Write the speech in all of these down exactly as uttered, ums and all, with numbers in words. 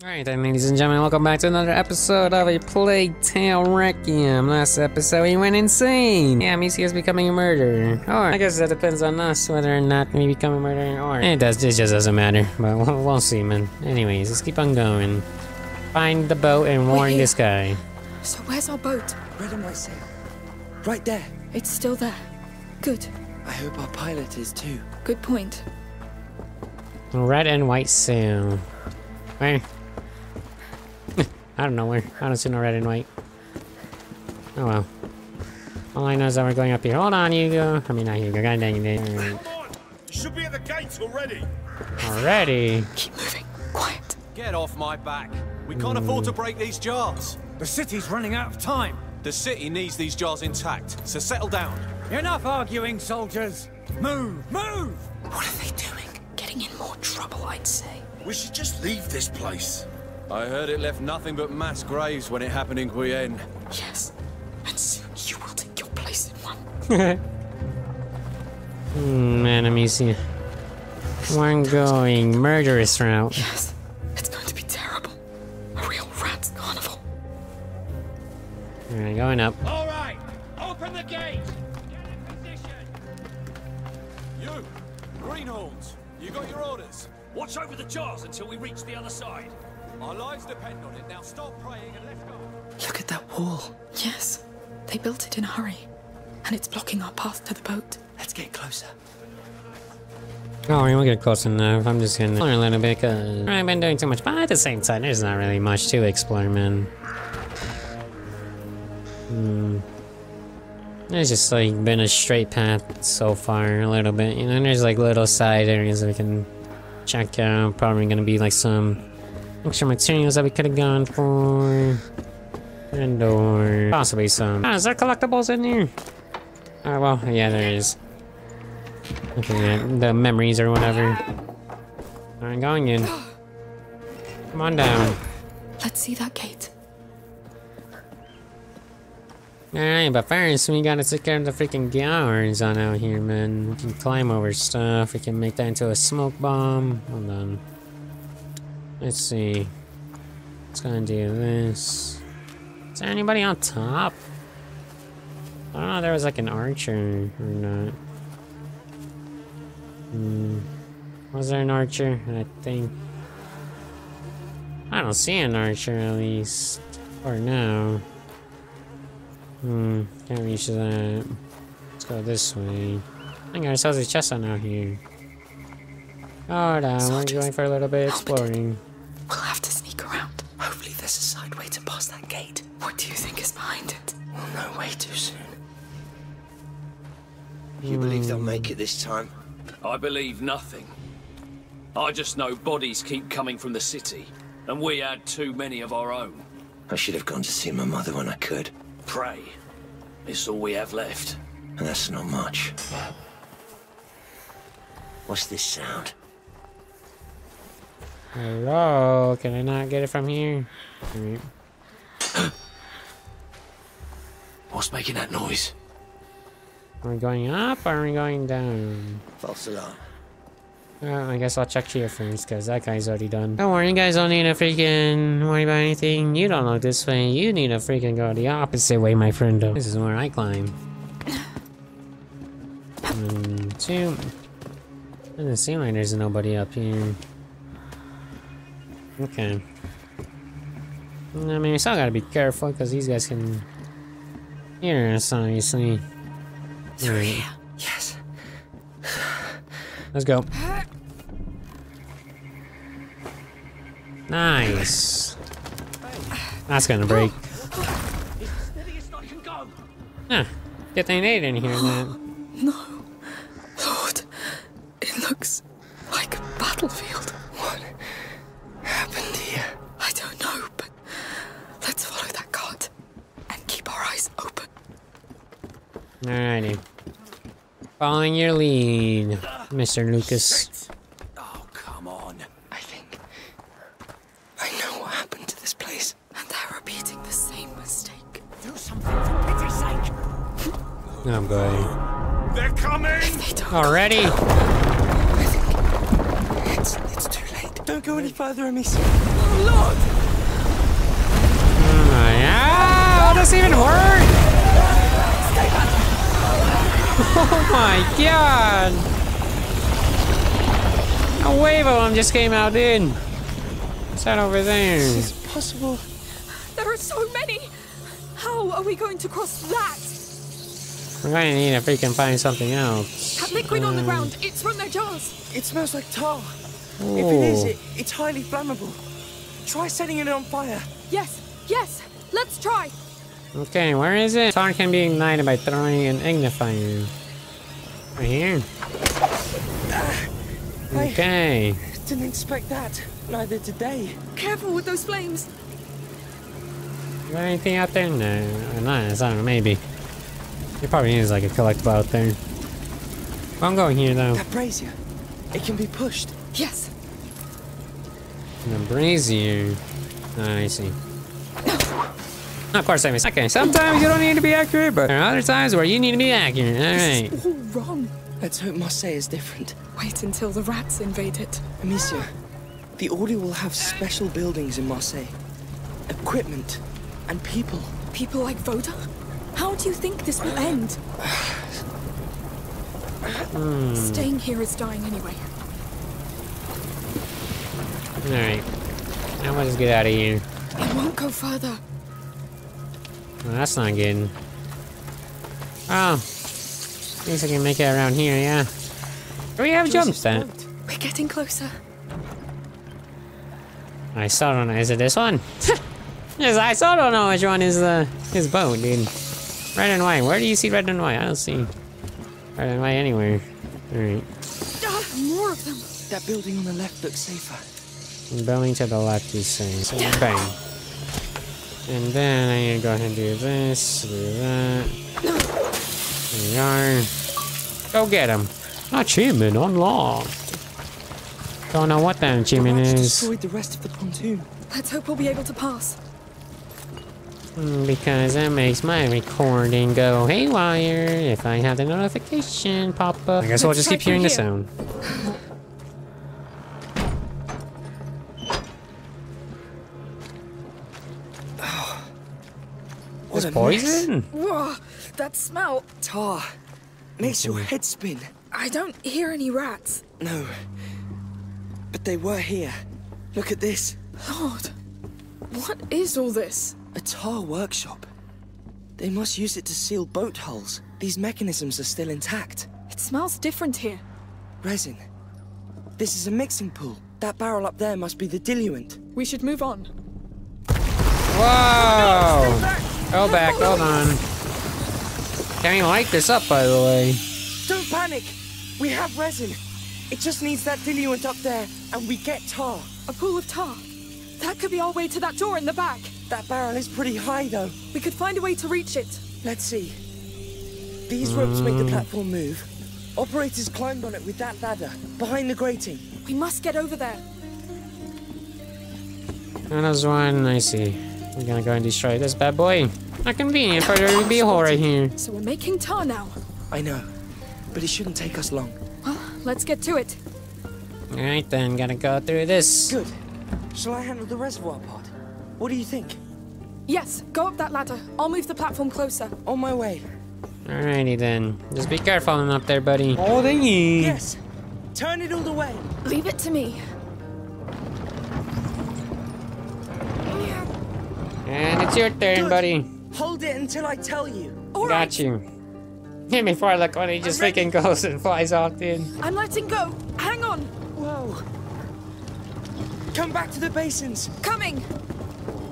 Alright then, ladies and gentlemen, welcome back to another episode of A Plague Tale: Requiem. Last episode we went insane! Yeah, Amicia's becoming a murderer. Or, I guess that depends on us whether or not we become a murderer or... It does, it just doesn't matter, but we'll, we'll see, man. Anyways, let's keep on going. Find the boat and warn this guy. So where's our boat? Red and white sail. Right there. It's still there. Good. I hope our pilot is too. Good point. Red and white sail. Where? I don't know where. I don't see no red and white. Oh well. All I know is that we're going up here. Hold on, Hugo. I mean, not Hugo. God dang it. Come on. Should be at the gates already. Already. Keep moving. Quiet. Get off my back. We can't Ooh. afford to break these jars. The city's running out of time. The city needs these jars intact, so settle down. Enough arguing, soldiers. Move, move. What are they doing? Getting in more trouble, I'd say. We should just leave this place. I heard it left nothing but mass graves when it happened in Guyenne. Yes, and soon you will take your place in one. mm, man, Amicia. We're going murderous route. Yes, it's going to be terrible. A real rat's carnival. Alright, going up. Alright, open the gate! Get in position! You, greenhorns, you got your orders. Watch over the jars until we reach the other side. Our lives depend on it. Now stop praying and let's go. Look at that wall. Yes. They built it in a hurry. And it's blocking our path to the boat. Let's get closer. Oh, we will get close enough. I'm just gonna explore a little bit because I've been doing too much. But at the same time, there's not really much to explore, man. Hmm. There's just like been a straight path so far, a little bit. You know, there's like little side areas that we can check out. Probably gonna be like some extra materials that we could have gone for, and or possibly some. Ah, is there collectibles in here? Oh well, yeah, there is. Looking at the memories or whatever. I'm going in. Come on down. Let's see that gate. All right, but first we gotta take care of the freaking jars on out here, man. We can climb over stuff. We can make that into a smoke bomb. Hold on. Let's see. It's gonna do this. Is there anybody on top? I don't know if there was like an archer or not. Hmm. Was there an archer? I think. I don't see an archer at least. Or no. Hmm. Can't reach that. Let's go this way. I think ourselves a chest on out here. Hold on, Soldiers, we're going for a little bit exploring. We'll have to sneak around. Hopefully there's a side way to pass that gate. What do you think is behind it? We'll know way too soon. Mm. You believe they'll make it this time? I believe nothing. I just know bodies keep coming from the city, and we had too many of our own. I should have gone to see my mother when I could. Pray. It's all we have left. And that's not much. What's this sound? Hello, can I not get it from here? Right. What's making that noise? Are we going up or are we going down? False alarm. Well, I guess I'll check here first because that guy's already done. Don't worry, you guys don't need to freaking worry about anything. You don't look this way. You need to freaking go the opposite way, my friend. This is where I climb. One, two. Doesn't seem like there's nobody up here. Okay. I mean, we still gotta be careful because these guys can hear us, obviously. Right. Yes. Let's go. Nice. That's gonna break. Huh. Get that nade in here, man. No. Lord. It looks like a battlefield. Alrighty. Following your lead, Mister Lucas. Oh, come on. I think I know what happened to this place. And they're repeating the same mistake. Do something for pity's sake. Oh, boy. They're coming! Already? I think it's, it's too late. Don't go any further, Amicia. Oh, Oh my god! A wave of them just came out in. What's that over there? This is possible. There are so many. How are we going to cross that? We're gonna need if we can find something else. That liquid um, on the ground. It's from their jars. It smells like tar. Ooh. If it is, it, it's highly flammable. Try setting it on fire. Yes, yes. Let's try. Okay, where is it? Tar can be ignited by throwing an ignifier. Right here. Okay. I didn't expect that. Neither did they. Careful with those flames. Is there anything out there? No, not. I don't know. Maybe. It probably is like a collectible out there. I'm going here though. That brazier. It can be pushed. Yes. The brazier. Oh, I see. Of course I miss. Okay, sometimes you don't need to be accurate, but there are other times where you need to be accurate. Alright. This is all wrong. Let's hope Marseille is different. Wait until the rats invade it. Amicia, the Order will have special buildings in Marseille. Equipment and people. People like Vaudin? How do you think this will end? Hmm. Staying here is dying anyway. Alright. Now we'll just get out of here. It won't go further. Well, that's not good. Oh. At least I can make it around here, yeah. Do we have jumps then? We're getting closer. I still don't know. Is it this one? Yes, I still don't know which one is the his boat, dude. Red and white. Where do you see red and white? I don't see red and white anywhere. Alright. Ah, more of them. That building on the left looks safer. The building to the left is safe. Yeah. Bang. And then I'm gonna go ahead and do this, do that. There we are. Go get him. Achievement unlocked. Don't know what that achievement is. Destroyed the rest of the pontoon. Let's hope we'll be able to pass. Mm, because that makes my recording go haywire if I have the notification pop up. I guess Let's we'll just keep hearing here. the sound. It's poison? Whoa, that smell. Tar. Makes your head spin. I don't hear any rats. No. But they were here. Look at this. Lord. What is all this? A tar workshop. They must use it to seal boat hulls. These mechanisms are still intact. It smells different here. Resin. This is a mixing pool. That barrel up there must be the diluent. We should move on. Whoa! No, no, Go back, hold on. Can't even light this up, by the way. Don't panic. We have resin. It just needs that diluent up there, and we get tar. A pool of tar. That could be our way to that door in the back. That barrel is pretty high, though. We could find a way to reach it. Let's see. These ropes um. make the platform move. Operators climbed on it with that ladder, behind the grating. We must get over there. Another one, I see. We're gonna go and destroy this bad boy. Not convenient for there to be a hole right here. So we're making tar now. I know, but it shouldn't take us long. Well, let's get to it. Alright then, gonna go through this. Good. Shall I handle the reservoir part? What do you think? Yes, go up that ladder. I'll move the platform closer. On my way. Alrighty then. Just be careful on up there, buddy. Oh, they need. Yes. Turn it all the way. Leave it to me. And it's your turn, Good. buddy. Hold it until I tell you. All Got right. you. Hit me for luck when he just freaking goes and flies off, dude. I'm letting go. Hang on. Whoa. Come back to the basins. Coming.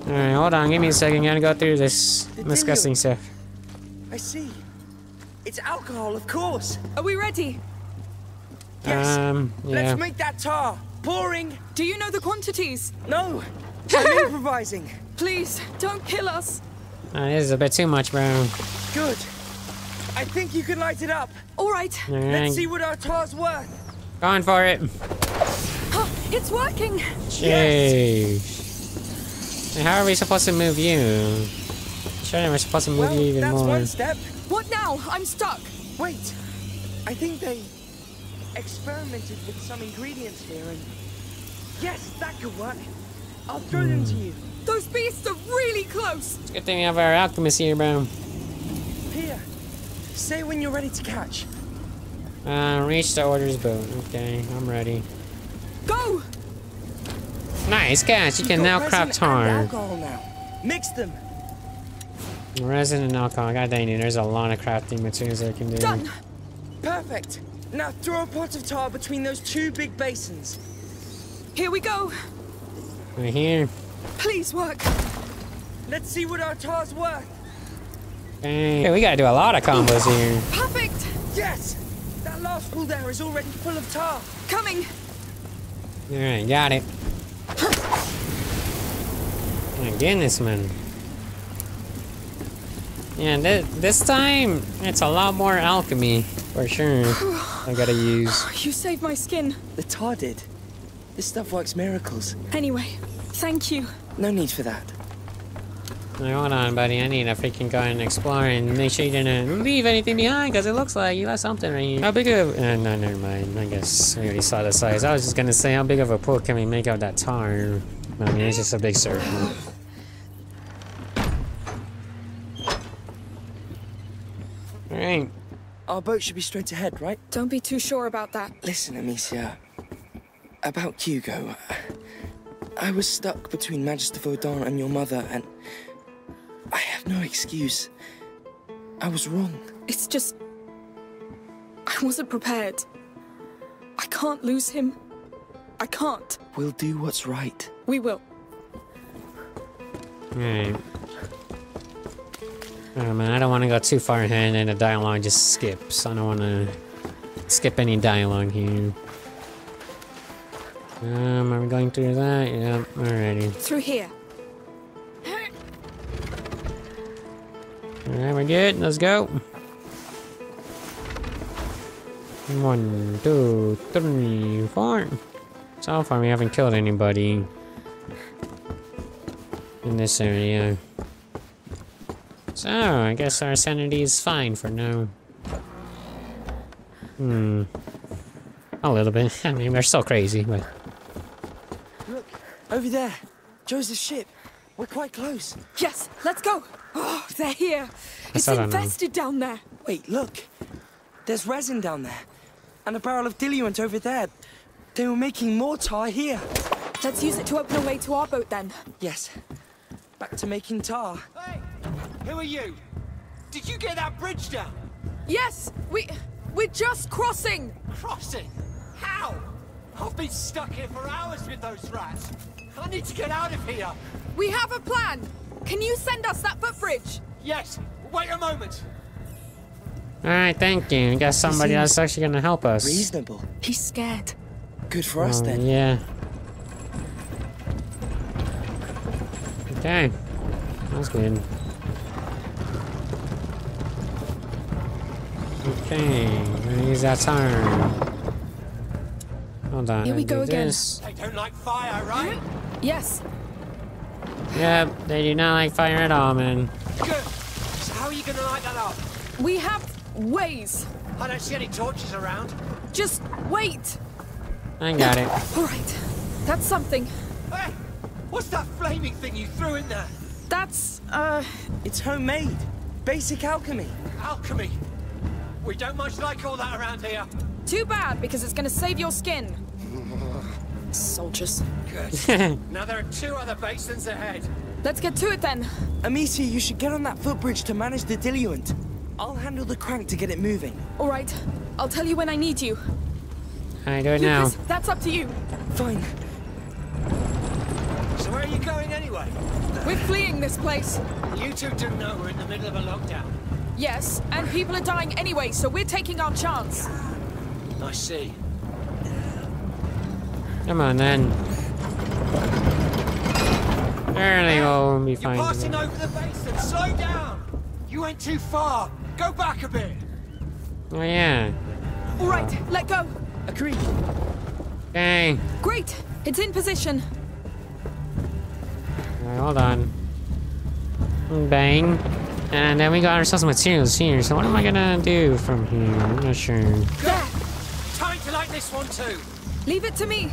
All right, hold on. Give me a second. I gotta go through this the disgusting stuff. I see. It's alcohol, of course. Are we ready? Yes. Um, yeah. Let's make that tar. Pouring. Do you know the quantities? No. I'm improvising. Please, don't kill us. Uh, this is a bit too much, bro. Good. I think you can light it up. All right. All right. Let's see what our tar's worth. Going for it. Huh, it's working. Jeez. Yes. How are we supposed to move you? Sure, we're supposed to move well, you even that's more. One step. What now? I'm stuck. Wait. I think they experimented with some ingredients here, and yes, that could work. I'll throw mm. them to you. Those beasts are really close. It's a good thing we have our alchemist here, bro. Here. Say when you're ready to catch. Uh, reach the orders boat. Okay, I'm ready. Go! Nice catch. You can now craft harm. Mix them. Resin and alcohol. God dang it, there's a lot of crafting materials I can do. Done. Perfect. Now throw a pot of tar between those two big basins. Here we go. Right here. Please work. Let's see what our tar's worth. Dang. Hey, we gotta do a lot of combos here. Perfect. Yes. That last pool there is already full of tar. Coming. All right, got it. My goodness, man. Yeah, th this time it's a lot more alchemy for sure. I gotta use. You saved my skin. The tar did. This stuff works miracles. Anyway, thank you. No need for that. Now, hold on, buddy. I need to freaking go and explore and make sure you didn't leave anything behind, because it looks like you left something right here. How big of... Uh, no, never mind. I guess we already saw the size. I was just gonna say, how big of a pool can we make out that tar? I mean, it's just a big circle. Alright. Our boat should be straight ahead, right? Don't be too sure about that. Listen, Amicia. About Hugo, I was stuck between Magister Vaudin and your mother, and I have no excuse. I was wrong. It's just... I wasn't prepared. I can't lose him. I can't. We'll do what's right. We will. Alright. Oh man, I don't want to go too far ahead and the dialogue just skips. I don't want to skip any dialogue here. Um, are we going through that? Yep, alrighty. Through here. Alright, we're good. Let's go. One, two, three, four. So far, we haven't killed anybody in this area. So, I guess our sanity is fine for now. Hmm. A little bit. I mean, we're so crazy, but... Look, over there. Joseph's ship. We're quite close. Yes, let's go. Oh, they're here. It's infested down there. Wait, look. There's resin down there. And a barrel of diluent over there. They were making more tar here. Let's use it to open a way to our boat then. Yes. Back to making tar. Hey! Who are you? Did you get that bridge down? Yes! We... We're just crossing! Crossing? How? I've been stuck here for hours with those rats. I need to get out of here. We have a plan. Can you send us that footbridge? Yes. Wait a moment. All right, thank you. I guess somebody else is actually going to help us. Reasonable. He's scared. Good for us, um, then. Yeah. Okay. That's good. Okay, I'm gonna use that turn. Hold on. Here we go again. They don't like fire, right? Yes. Yep, they do not like fire at all, man. Good. So how are you gonna light that up? We have ways. I don't see any torches around. Just wait. I got it. All right, that's something. Hey, what's that flaming thing you threw in there? That's uh. It's homemade. Basic alchemy. Alchemy. We don't much like all that around here. Too bad, because it's gonna save your skin. Soldiers. Good. Now there are two other basins ahead. Let's get to it then. Amicia, you should get on that footbridge to manage the diluent. I'll handle the crank to get it moving. All right. I'll tell you when I need you. I do it now. Lucas, that's up to you. Fine. So where are you going anyway? We're fleeing this place. You two do know we're in the middle of a lockdown. Yes, and people are dying anyway, so we're taking our chance. I see. Come on, then. There they go, we'll be fine. You're passing over the basin. Slow down. You went too far. Go back a bit. Oh, yeah. All right, let go. Agreed. Okay. Great. It's in position. All right, hold on. Bang. And then we got ourselves materials here, so what am I gonna do from here? I'm not sure. There! Time to light this one too! Leave it to me!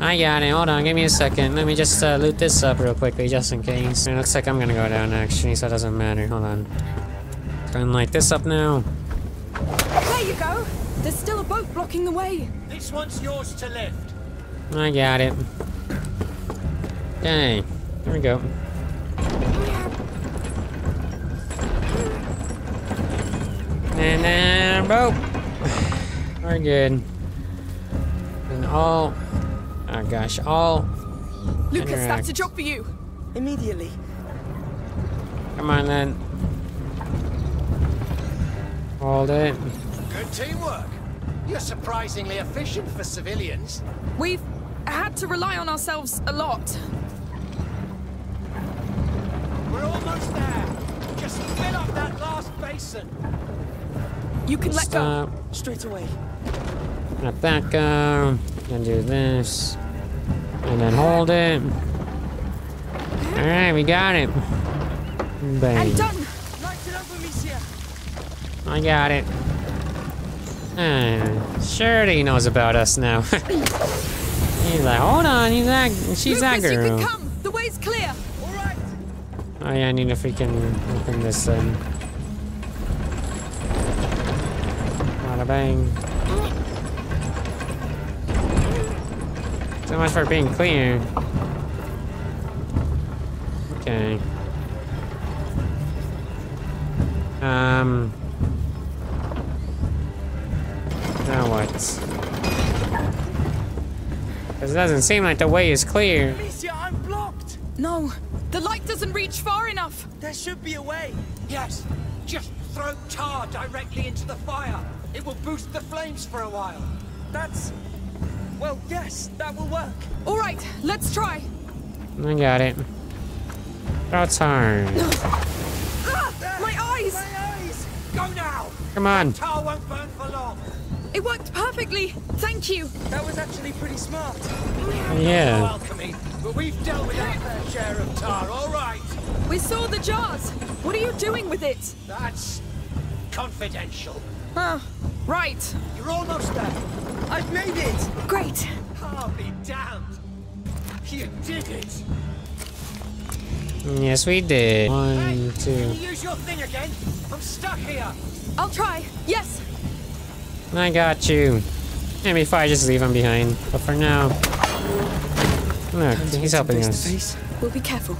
I got it, hold on, give me a second. Let me just uh, loot this up real quickly, just in case. It looks like I'm gonna go down actually, so it doesn't matter. Hold on. Go and light this up now. There you go. There's still a boat blocking the way. This one's yours to lift. I got it. Okay. There we go. And then, boat. We're good. And all. Oh gosh, all. Lucas, interact. That's a job for you. Immediately. Come on then. Hold it. Good teamwork. You're surprisingly efficient for civilians. We've had to rely on ourselves a lot. We're almost there. Just fill up that last basin. You can let go straight away. Let that go. And do this. And then hold it. Alright, we got it. Bang. I'm done. Light it up, Amicia. I got it. Uh, Surely knows about us now. He's like, hold on, he's that, she's that girl. You can come. The way's clear. All right. Oh yeah, I need to freaking open this thing. Bada bang. So much for being clear. Okay. Um. Now what? Because it doesn't seem like the way is clear. Amicia, I'm blocked. No, the light doesn't reach far enough. There should be a way. Yes, just throw tar directly into the fire. It will boost the flames for a while. That's. Well, yes, that will work. All right, let's try. I got it. That's hard. Ah, my eyes! My eyes! Go now! Come on. Tar won't burn for long. It worked perfectly. Thank you. That was actually pretty smart. Yeah. Welcoming, but we've dealt with our fair share of tar, all right. We saw the jars. What are you doing with it? That's confidential. Ah, uh, right. You're almost there. I've made it. Great. I'll be damned. You did it. Yes, we did. One, two. Hey, can you use your thing again? I'm stuck here. I'll try. Yes. I got you. Maybe if I just leave him behind. But for now, look, he's helping us. We'll be careful.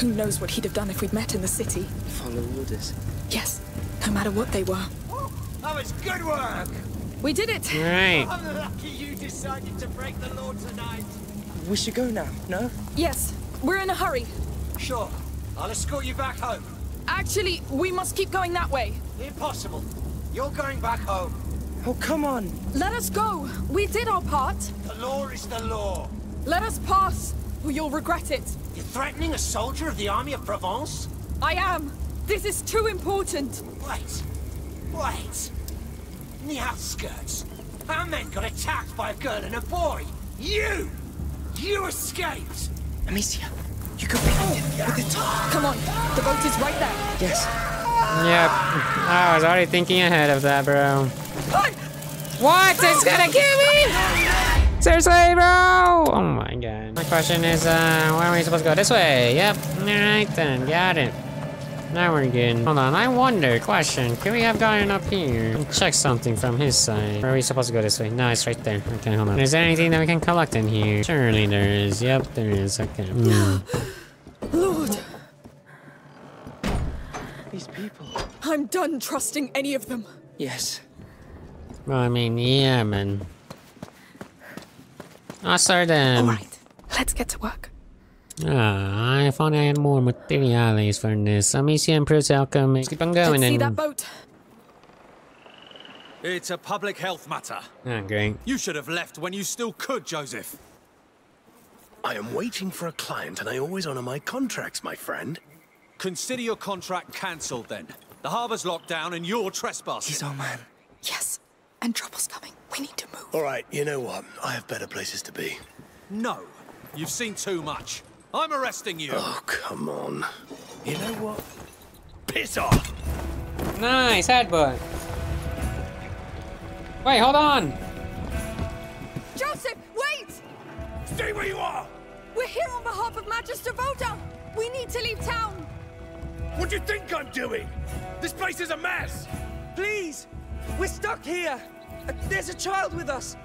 Who knows what he'd have done if we'd met in the city? Follow orders. Yes, no matter what they were. That was good work. We did it. All right. I'm lucky you decided to break the law tonight. We should go now. No? Yes. We're in a hurry. Sure. I'll escort you back home. Actually, we must keep going that way. Impossible. You're going back home. Oh, come on. Let us go. We did our part. The law is the law. Let us pass, or you'll regret it. You're threatening a soldier of the army of Provence? I am. This is too important. Wait. Wait. In the outskirts, our men got attacked by a girl and a boy. You! You escaped! Amicia, you could be oh, with the tar. Come on, the boat is right there. Yes. Yep. I was already thinking ahead of that, bro. What? What? It's gonna kill me! Seriously, bro! Oh my god. My question is, uh, where are we supposed to go? This way. Yep. Alright then, got it. Now we're good. Hold on, I wonder, question, can we have gotten up here? Check something from his side. Where are we supposed to go this way? No, it's right there. Okay, hold on. Is there anything that we can collect in here? Surely there is. Yep, there is. Okay. Mm. Lord. These people. I'm done trusting any of them. Yes. Well, I mean, yeah, man. I saw them. Alright, let's get to work. Ah, I thought I had more materials for this. Amicia improves alchemy. Let's keep on going. Let's see that boat. It's a public health matter. Ah, great. You should have left when you still could, Joseph. I am waiting for a client and I always honor my contracts, my friend. Consider your contract cancelled then. The harbor's locked down and you're trespassing. He's our man. Yes, and trouble's coming. We need to move. All right, you know what? I have better places to be. No, you've seen too much. I'm arresting you. Oh, come on. You know what? Piss off. Nice headbutt. Wait, hold on. Joseph, wait. Stay where you are. We're here on behalf of Magister Vaudin. We need to leave town. What do you think I'm doing? This place is a mess! Please! We're stuck here! There's a child with us!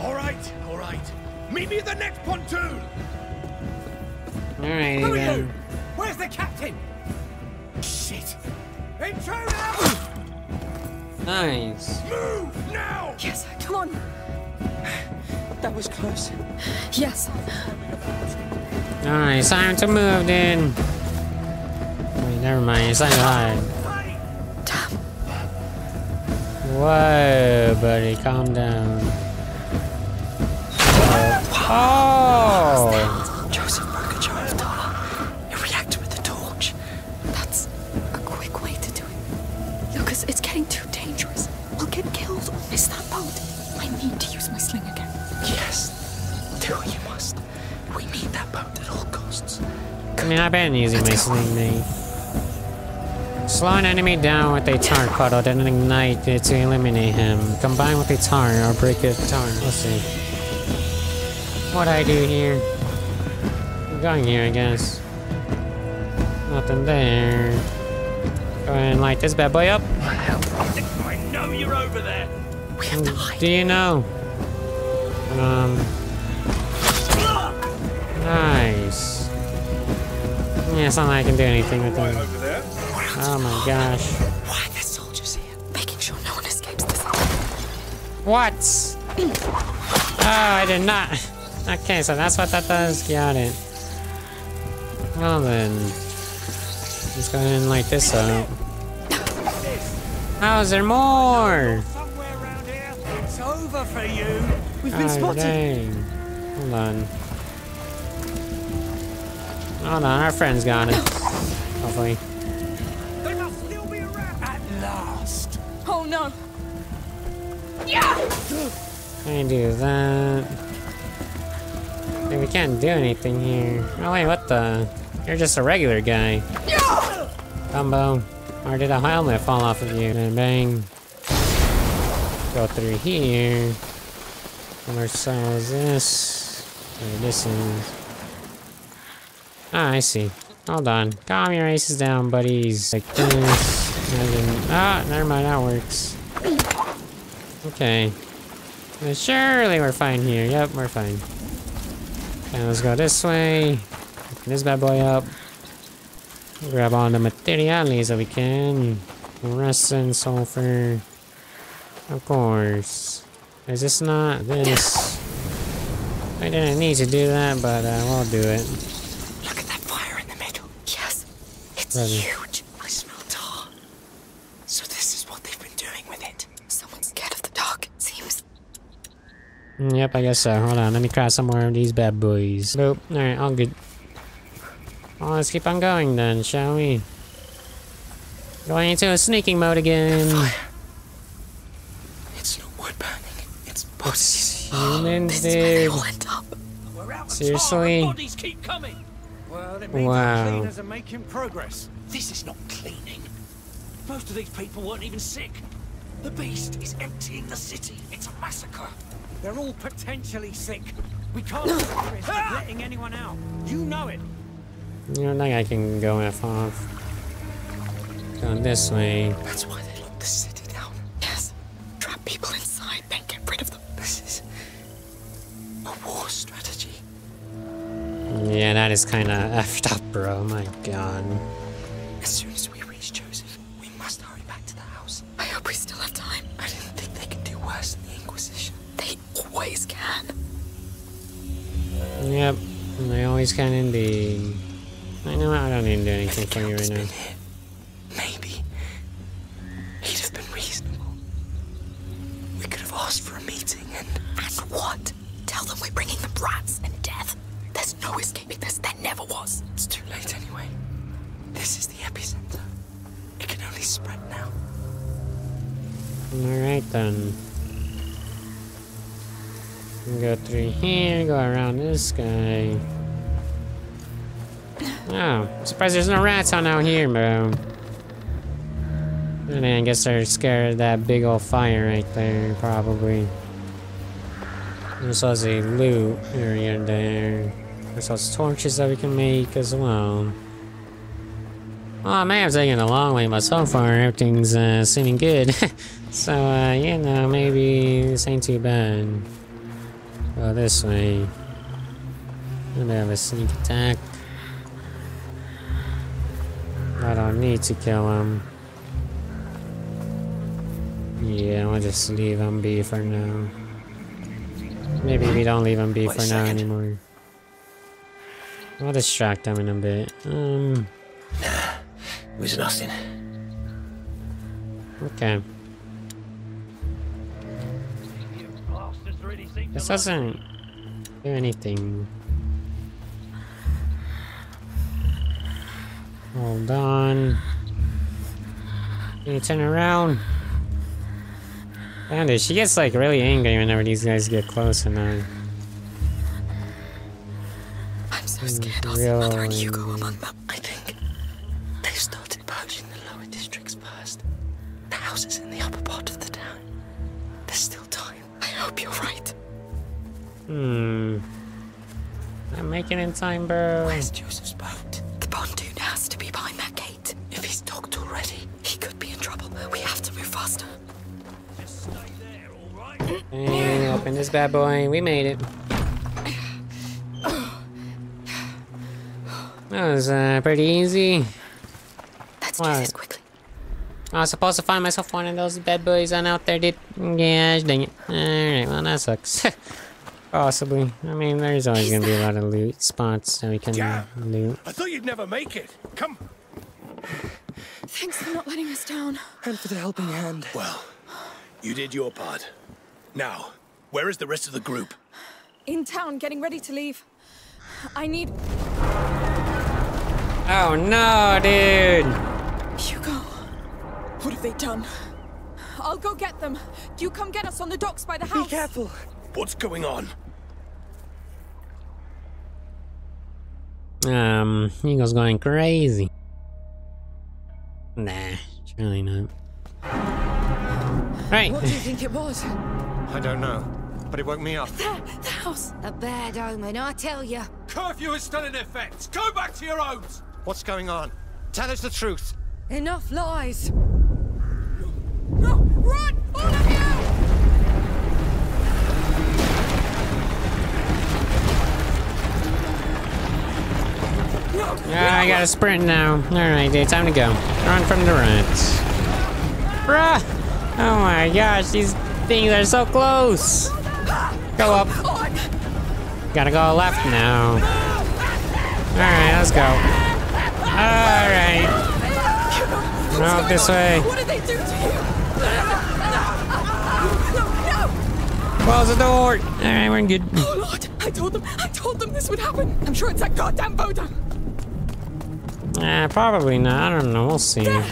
All right, all right. Meet me at the next pontoon! All right, Who again. are you? Where's the captain? Shit! Intruder! Nice. Move now! Yes, come on! That was close. Yes. Alright, it's time to move then. Wait, never mind, it's time to hide. Damn. Whoa, buddy, calm down. Oh! Joseph broke a jar of tar. It reacted with a torch. That's a quick way to do it. Lucas, it's getting too dangerous. I'll get killed or miss that boat. I need to use my sling again. Yes, do what you must. We need that boat at all costs. I mean, I've been using Let's my sling name. Slow an enemy down with a tar puddle, then ignite it to eliminate him. Combine with a tar or break a tar. Let's see. What I do here? I'm going here, I guess. Nothing there. Go ahead and light this bad boy up. I know you're over there. We have to hide. Do you know? Um. Nice. Yeah, it's not like I can do anything with them. Oh my gosh. Why are there soldiers here? Making sure no one escapes this. What? Oh, I did not. Okay, so that's what that does. Got it. Well then. Let's go ahead and light this up. How is there more? Somewhere around here. It's over for you. We've been oh, spotted. Dang. Hold on. Hold on, our friend's got it. Hopefully. They must still be around at last. Oh no. Yeah. Can do that. Dude, we can't do anything here. Oh wait, what the? You're just a regular guy. Yeah. Combo. Or did a helmet fall off of you? And bang. Go through here. Ourselves this. This is. Ah, I see. Hold on. Calm your aces down, buddies. Like this. Ah, never mind. That works. Okay. Surely we're fine here. Yep, we're fine. And let's go this way. Open this bad boy up. Grab all the materials that we can. Resin, sulfur. Of course. Is this not this? I didn't need to do that, but uh, we'll do it. Look at that fire in the middle. Yes, it's Ready. huge. I smell tar. So this is what they've been doing with it. Someone's scared of the dark, it seems. Mm, yep, I guess so. Hold on, let me cry somewhere with these bad boys. Boop. All right, all good. Well, let's keep on going then, shall we? Going into a sneaking mode again. Humans, dude. Seriously? Well, it means wow. The cleaners are making progress. This is not cleaning. Most of these people weren't even sick. The beast is emptying the city. It's a massacre. They're all potentially sick. We can't risk letting anyone out. You know it. You don't think I can go F off? Going this way. That's why they locked the city down. Yes. Trap people inside, then get rid of them. This is a war strategy. Yeah, that is kind of effed up, bro. My god. As soon as we reach Joseph, we must hurry back to the house. I hope we still have time. I didn't think they could do worse than the Inquisition. They always can. Yep, they always can indeed. I know I don't even do anything for you right now. Here, maybe he'd have been reasonable. We could have asked for a meeting and. And what? Tell them we're bringing them rats and death. There's no escaping this. There never was. It's too late anyway. This is the epicenter. It can only spread now. Alright then. Go through here, go around this guy. Oh, I'm surprised there's no rats on out here, bro. And I guess they're scared of that big old fire right there, probably. This was a loot area there. There's those torches that we can make as well. Well, I may have taken a long way, but so far everything's uh, seeming good. So, uh, you know, maybe this ain't too bad. Go this way. A bit of a sneak attack. I don't need to kill him. Yeah, I'll just leave him be for now. Maybe we don't leave him be Wait for now anymore. I'll distract him in a bit. Um... Nah, it was nothing. Okay. This doesn't do anything. Hold on. Can you turn around? Damn it, she gets like really angry whenever these guys get close and I... I'm so scared. I'll see Mother and Hugo among them, I think. They've started purging the lower districts first. The houses in the upper part of the town. There's still time. I hope you're right. Hmm. I'm making it in time, bro. Where's Joseph's boat? The pontoon has to be behind that gate. If he's docked already, he could be in trouble. We have to move faster. And open this bad boy, we made it. That was uh, pretty easy. Let's do this quickly. I was supposed to find myself one of those bad boys on out there, dude. Gosh dang it. Alright, well that sucks. Possibly. I mean, there's always gonna be a lot of loot spots that we can yeah. loot. I thought you'd never make it. Come. Thanks for not letting us down. And for the helping hand. Well, you did your part. Now, where is the rest of the group? In town, getting ready to leave. I need... Oh no, dude! Hugo, what have they done? I'll go get them. You come get us on the docks by the house. Be careful. What's going on? Um, Hugo's going crazy. Nah, surely not. Right. What do you think it was? I don't know, but it woke me up. The, the house! A bad omen, I tell you. Curfew is still in effect. Go back to your homes! What's going on? Tell us the truth. Enough lies. No! Run! All of you! No! Ah, I gotta sprint now. Alright, dude, time to go. Run from the rats. Bruh! Oh my gosh, these... things are so close. Go up. Gotta go left now. Alright, let's go. Alright. No, this way. Close the door. Alright, we're good. Oh Lord, I told them, I told them this would happen. I'm sure it's that goddamn Vaudin. Nah, probably not. I don't know. We'll see. The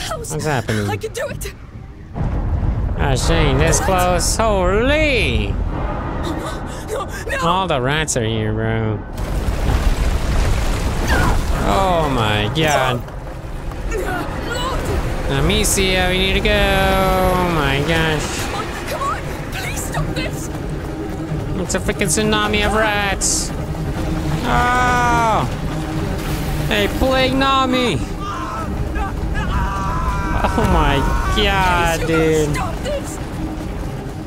house. What's happening? I can do it. Ah, Shane, this close. Holy! No, no, no. All the rats are here, bro. No. Oh my god. No. Amicia, we need to go. Oh my gosh. Come on, come on. Please stop this. It's a freaking tsunami of rats. Oh! Hey, plague nami! Oh my god, dude. Stop this.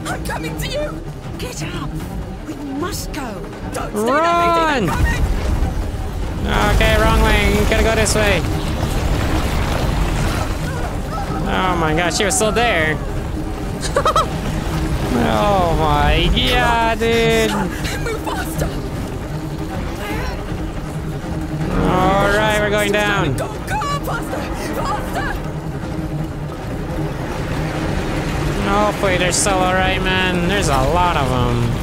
I'm coming to you. Get up. We must go. Don't Run. Okay, wrong way. You gotta go this way. Oh my gosh, she was still there. Oh my god, dude. Move faster. Alright, we're going down. Go, go, faster. Faster. Hopefully they're still alright, man. There's a lot of them.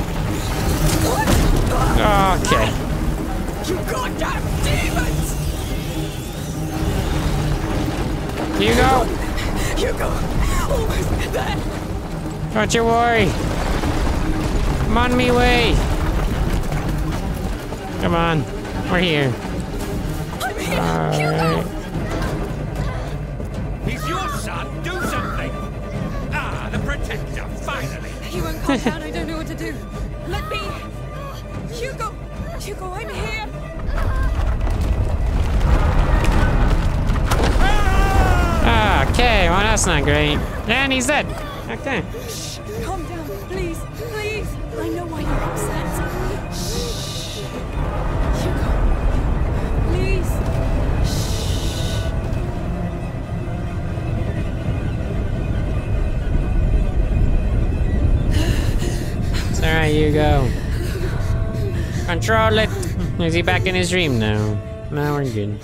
Okay. You goddamn demons! Hugo! Hugo! Almost there! Don't you worry! Come on me way! Come on. We're here. I'm here! Right. Hugo! He's your son! Do something! Protector, finally! He won't calm down, I don't know what to do. Let me... Hugo! Hugo, I'm here! Okay, well that's not great. And he's dead. Okay. Shh, calm down, please, please. I know why you're upset. Shh. Hugo, please. Shh. It's alright, Hugo. Control it. Is he back in his dream now? No, we're good.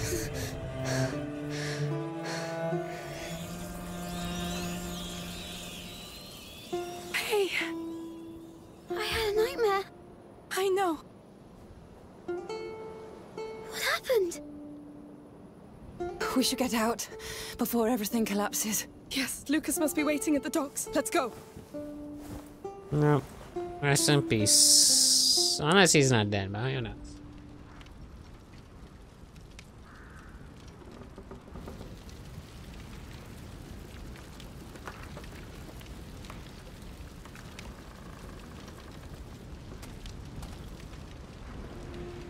We should get out before everything collapses. Yes, Lucas must be waiting at the docks. Let's go. No. Rest in peace. Unless he's not dead, but who knows?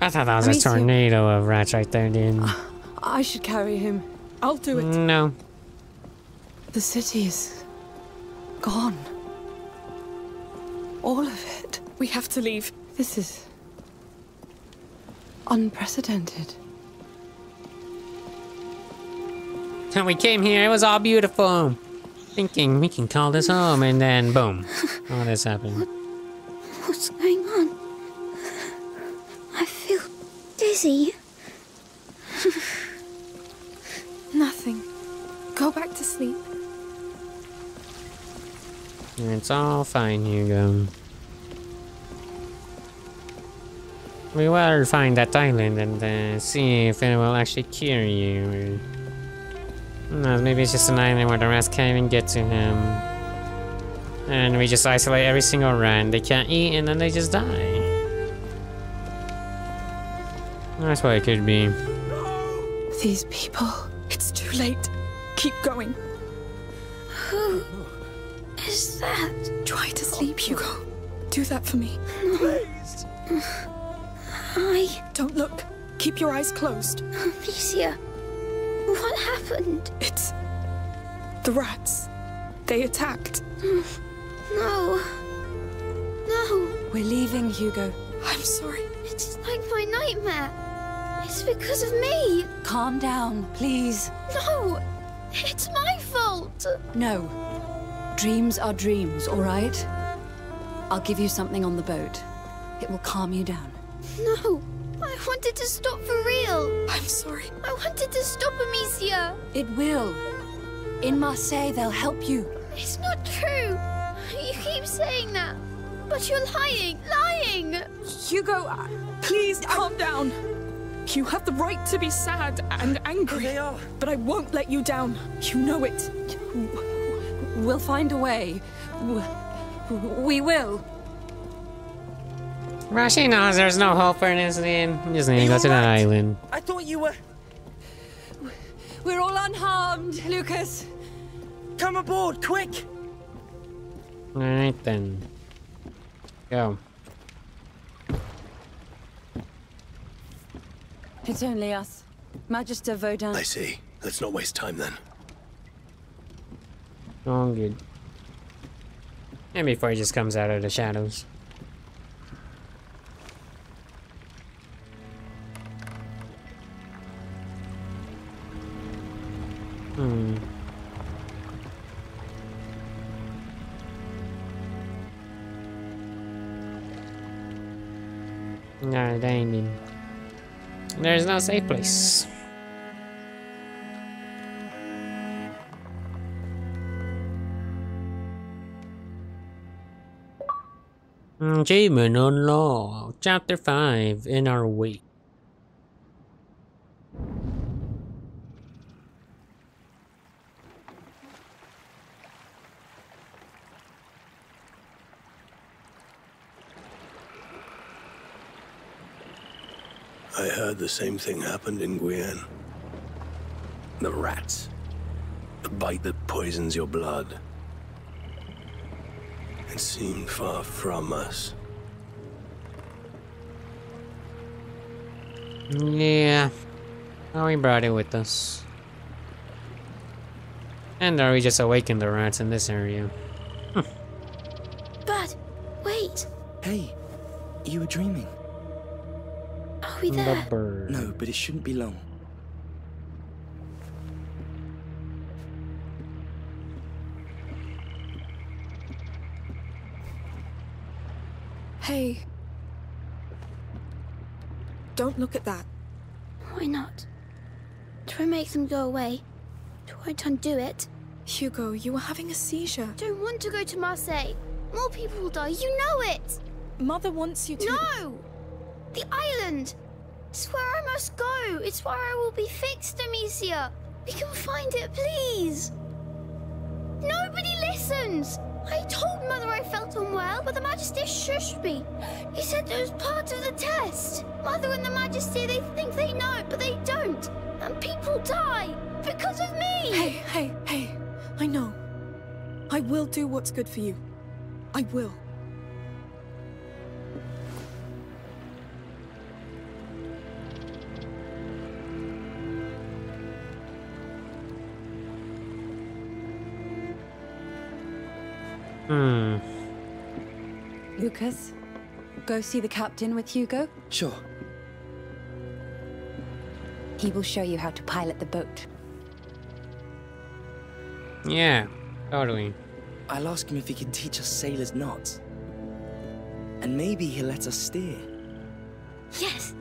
I thought that was a tornado of rats right there, dude. I should carry him. I'll do it. No. The city is gone. All of it. We have to leave. This is unprecedented. And we came here, it was all beautiful. Thinking we can call this home, and then boom. All this happened. What, what's going on? I feel dizzy. Nothing. Go back to sleep. It's all fine, Hugo. We will find that island and uh, see if it will actually cure you. No, maybe it's just an island where the rats can't even get to him. And we just isolate every single rat. They can't eat and then they just die. That's what it could be. These people. It's too late. Keep going. Who is that? Try to sleep, Hugo. Do that for me. No. Please. I... Don't look. Keep your eyes closed. Amicia, what happened? It's... the rats. They attacked. No. No. We're leaving, Hugo. I'm sorry. It's like my nightmare. It's because of me! Calm down, please. No! It's my fault! No. Dreams are dreams, alright? I'll give you something on the boat. It will calm you down. No! I wanted to stop for real! I'm sorry. I wanted to stop Amicia! It will. In Marseille, they'll help you. It's not true! You keep saying that. But you're lying! Lying! Hugo, please calm down! You have the right to be sad and angry, they are. But I won't let you down. You know it. We'll find a way. We will. Rashi knows there's no hope for an incident. He doesn't even go to that island. I thought you were... We're all unharmed, Lucas. Come aboard, quick. Alright then. Go. It's only us. Magister Vaudin. I see. Let's not waste time then. Oh, good. And before he just comes out of the shadows. Hmm. No, they ain't in. There's no safe place. Achievement Unlocked, Chapter five, In Our Wake. I heard the same thing happened in Guyenne. The rats. The bite that poisons your blood. It seemed far from us. Yeah. Now we brought it with us. And now we just awakened the rats in this area. Hm. But, wait! Hey, you were dreaming. Are we there? No, but it shouldn't be long. Hey. Don't look at that. Why not? Do I make them go away? Do I undo it? Hugo, you are having a seizure. I don't want to go to Marseille. More people will die, you know it! Mother wants you to— No! The island! It's where I must go. It's where I will be fixed, Amicia. We can find it, please. Nobody listens! I told Mother I felt unwell, but the Magister shushed me. He said it was part of the test. Mother and the Magister, they think they know, but they don't. And people die because of me! Hey, hey, hey. I know. I will do what's good for you. I will. Hmm. Lucas, go see the captain with Hugo? Sure. He will show you how to pilot the boat. Yeah, totally. I'll ask him if he can teach us sailors knots. And maybe he'll let us steer. Yes!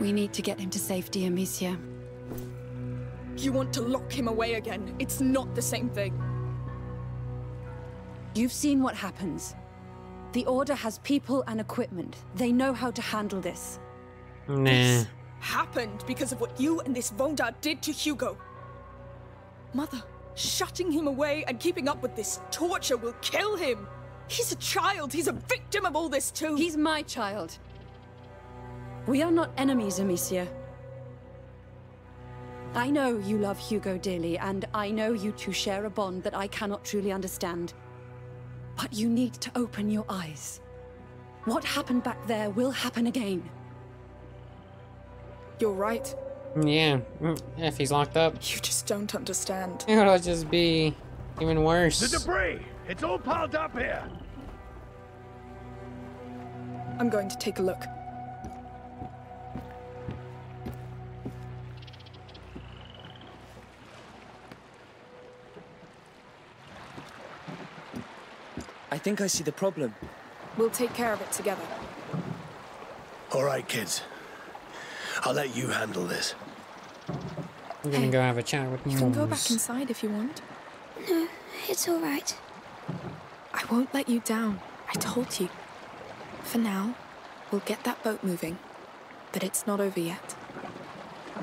We need to get him to safety, Amicia. You want to lock him away again. It's not the same thing. You've seen what happens. The Order has people and equipment. They know how to handle this. Nah. This happened because of what you and this Vaudin did to Hugo. Mother, shutting him away and keeping up with this torture will kill him. He's a child. He's a victim of all this too. He's my child. We are not enemies, Amicia. I know you love Hugo dearly, and I know you two share a bond that I cannot truly understand. But you need to open your eyes. What happened back there will happen again. You're right. Yeah, if he's locked up. You just don't understand. It'll just be even worse. The debris! It's all piled up here! I'm going to take a look. I think I see the problem. We'll take care of it together. All right, kids. I'll let you handle this. I'm gonna hey, go have a chat with you. You can go back inside if you want. No, it's all right. I won't let you down. I told you. For now, we'll get that boat moving. But it's not over yet.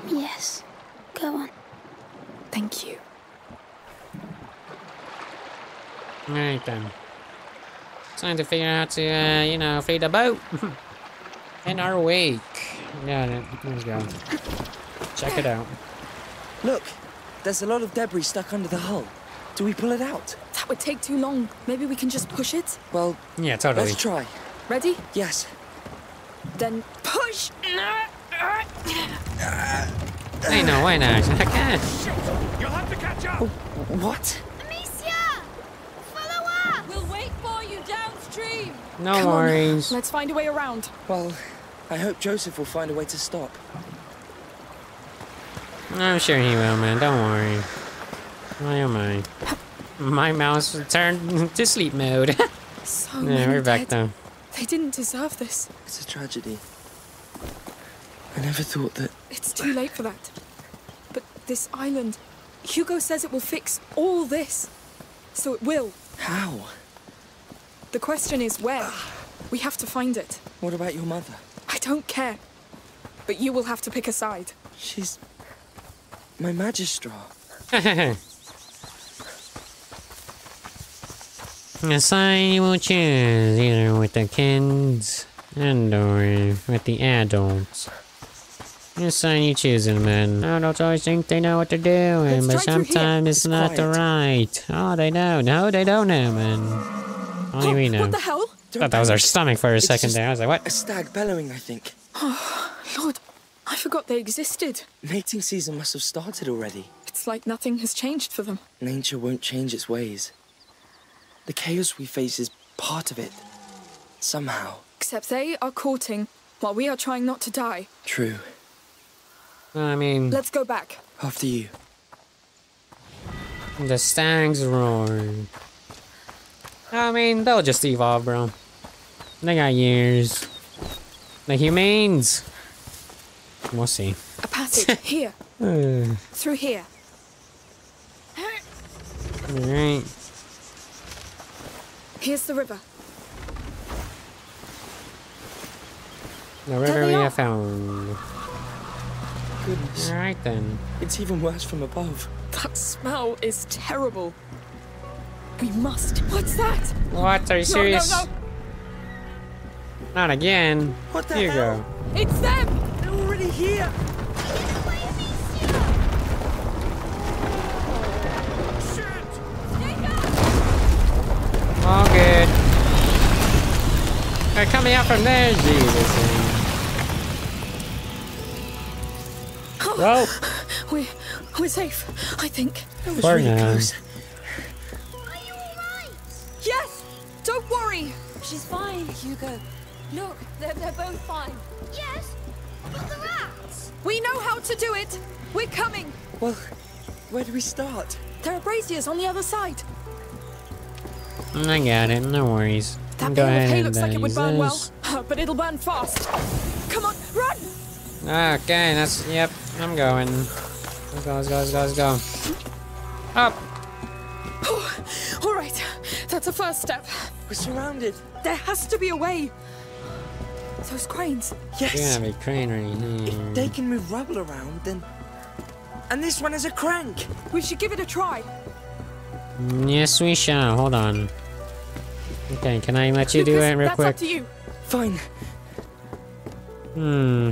Yes. Go on. Thank you. All right, then. Time to figure out how to, uh, you know, flee the boat. In our wake. Yeah, let's go. Check it out. Look, there's a lot of debris stuck under the hull. Do we pull it out? That would take too long. Maybe we can just push it? Well, yeah, totally. Let's try. Ready? Yes. Then push! Hey, no, why not? I can't. You'll have to catch up! What? No Come worries. On. Let's find a way around. Well, I hope Joseph will find a way to stop. I'm sure he will, man. Don't worry. Why am I? My mouse returned to sleep mode. So yeah, we're back dead. Though. They didn't deserve this. It's a tragedy. I never thought that... It's too late for that. But this island... Hugo says it will fix all this. So it will. How? The question is where. We have to find it. What about your mother? I don't care. But you will have to pick a side. She's... my magistrar. A side you will choose, either with the kids and or with the adults. It's on you choosing, man. I don't always think they know what they're doing, but sometimes it's, it's not the right. Oh, they know. No, they don't know, man. Only oh, we know. What the hell? I thought that was our stomach for a it's second there. I was like, what? A stag bellowing, I think. Oh, Lord. I forgot they existed. Mating season must have started already. It's like nothing has changed for them. Nature won't change its ways. The chaos we face is part of it. Somehow. Except they are courting while we are trying not to die. True. I mean... Let's go back. After you. The stag's roaring. I mean, they'll just evolve, bro. They got years. The humans. We'll see. A passage here. Uh. Through here. Alright. Here's the river. The river we have found. Goodness. Alright then. It's even worse from above. That smell is terrible. We must. What's that? What? Are you serious? No, no, no. Not again. What the Here hell? You go. It's them! They're already here! All good. They're coming out from there, Jesus. Oh, Rope. We we're safe, I think. That was really close. Are you alright? Yes. Don't worry. She's fine, Hugo. Look, they're they're both fine. Yes, but the rats. We know how to do it. We're coming. Well, where do we start? There are braziers on the other side. I got it, no worries. That bit of hay looks like it would burn well, but it'll burn fast. Come on, run! Okay, that's, yep, I'm going. Let's go, let's go, let's go, let's go. Up! Oh, alright, that's a first step. We're surrounded. There has to be a way. Those cranes. Yes. We have a crane right now. If they can move rubble around, then... And this one is a crank. We should give it a try. Yes, we shall. Hold on. Okay, can I let you Lucas, do it real that's quick? Up to you. Fine. Hmm.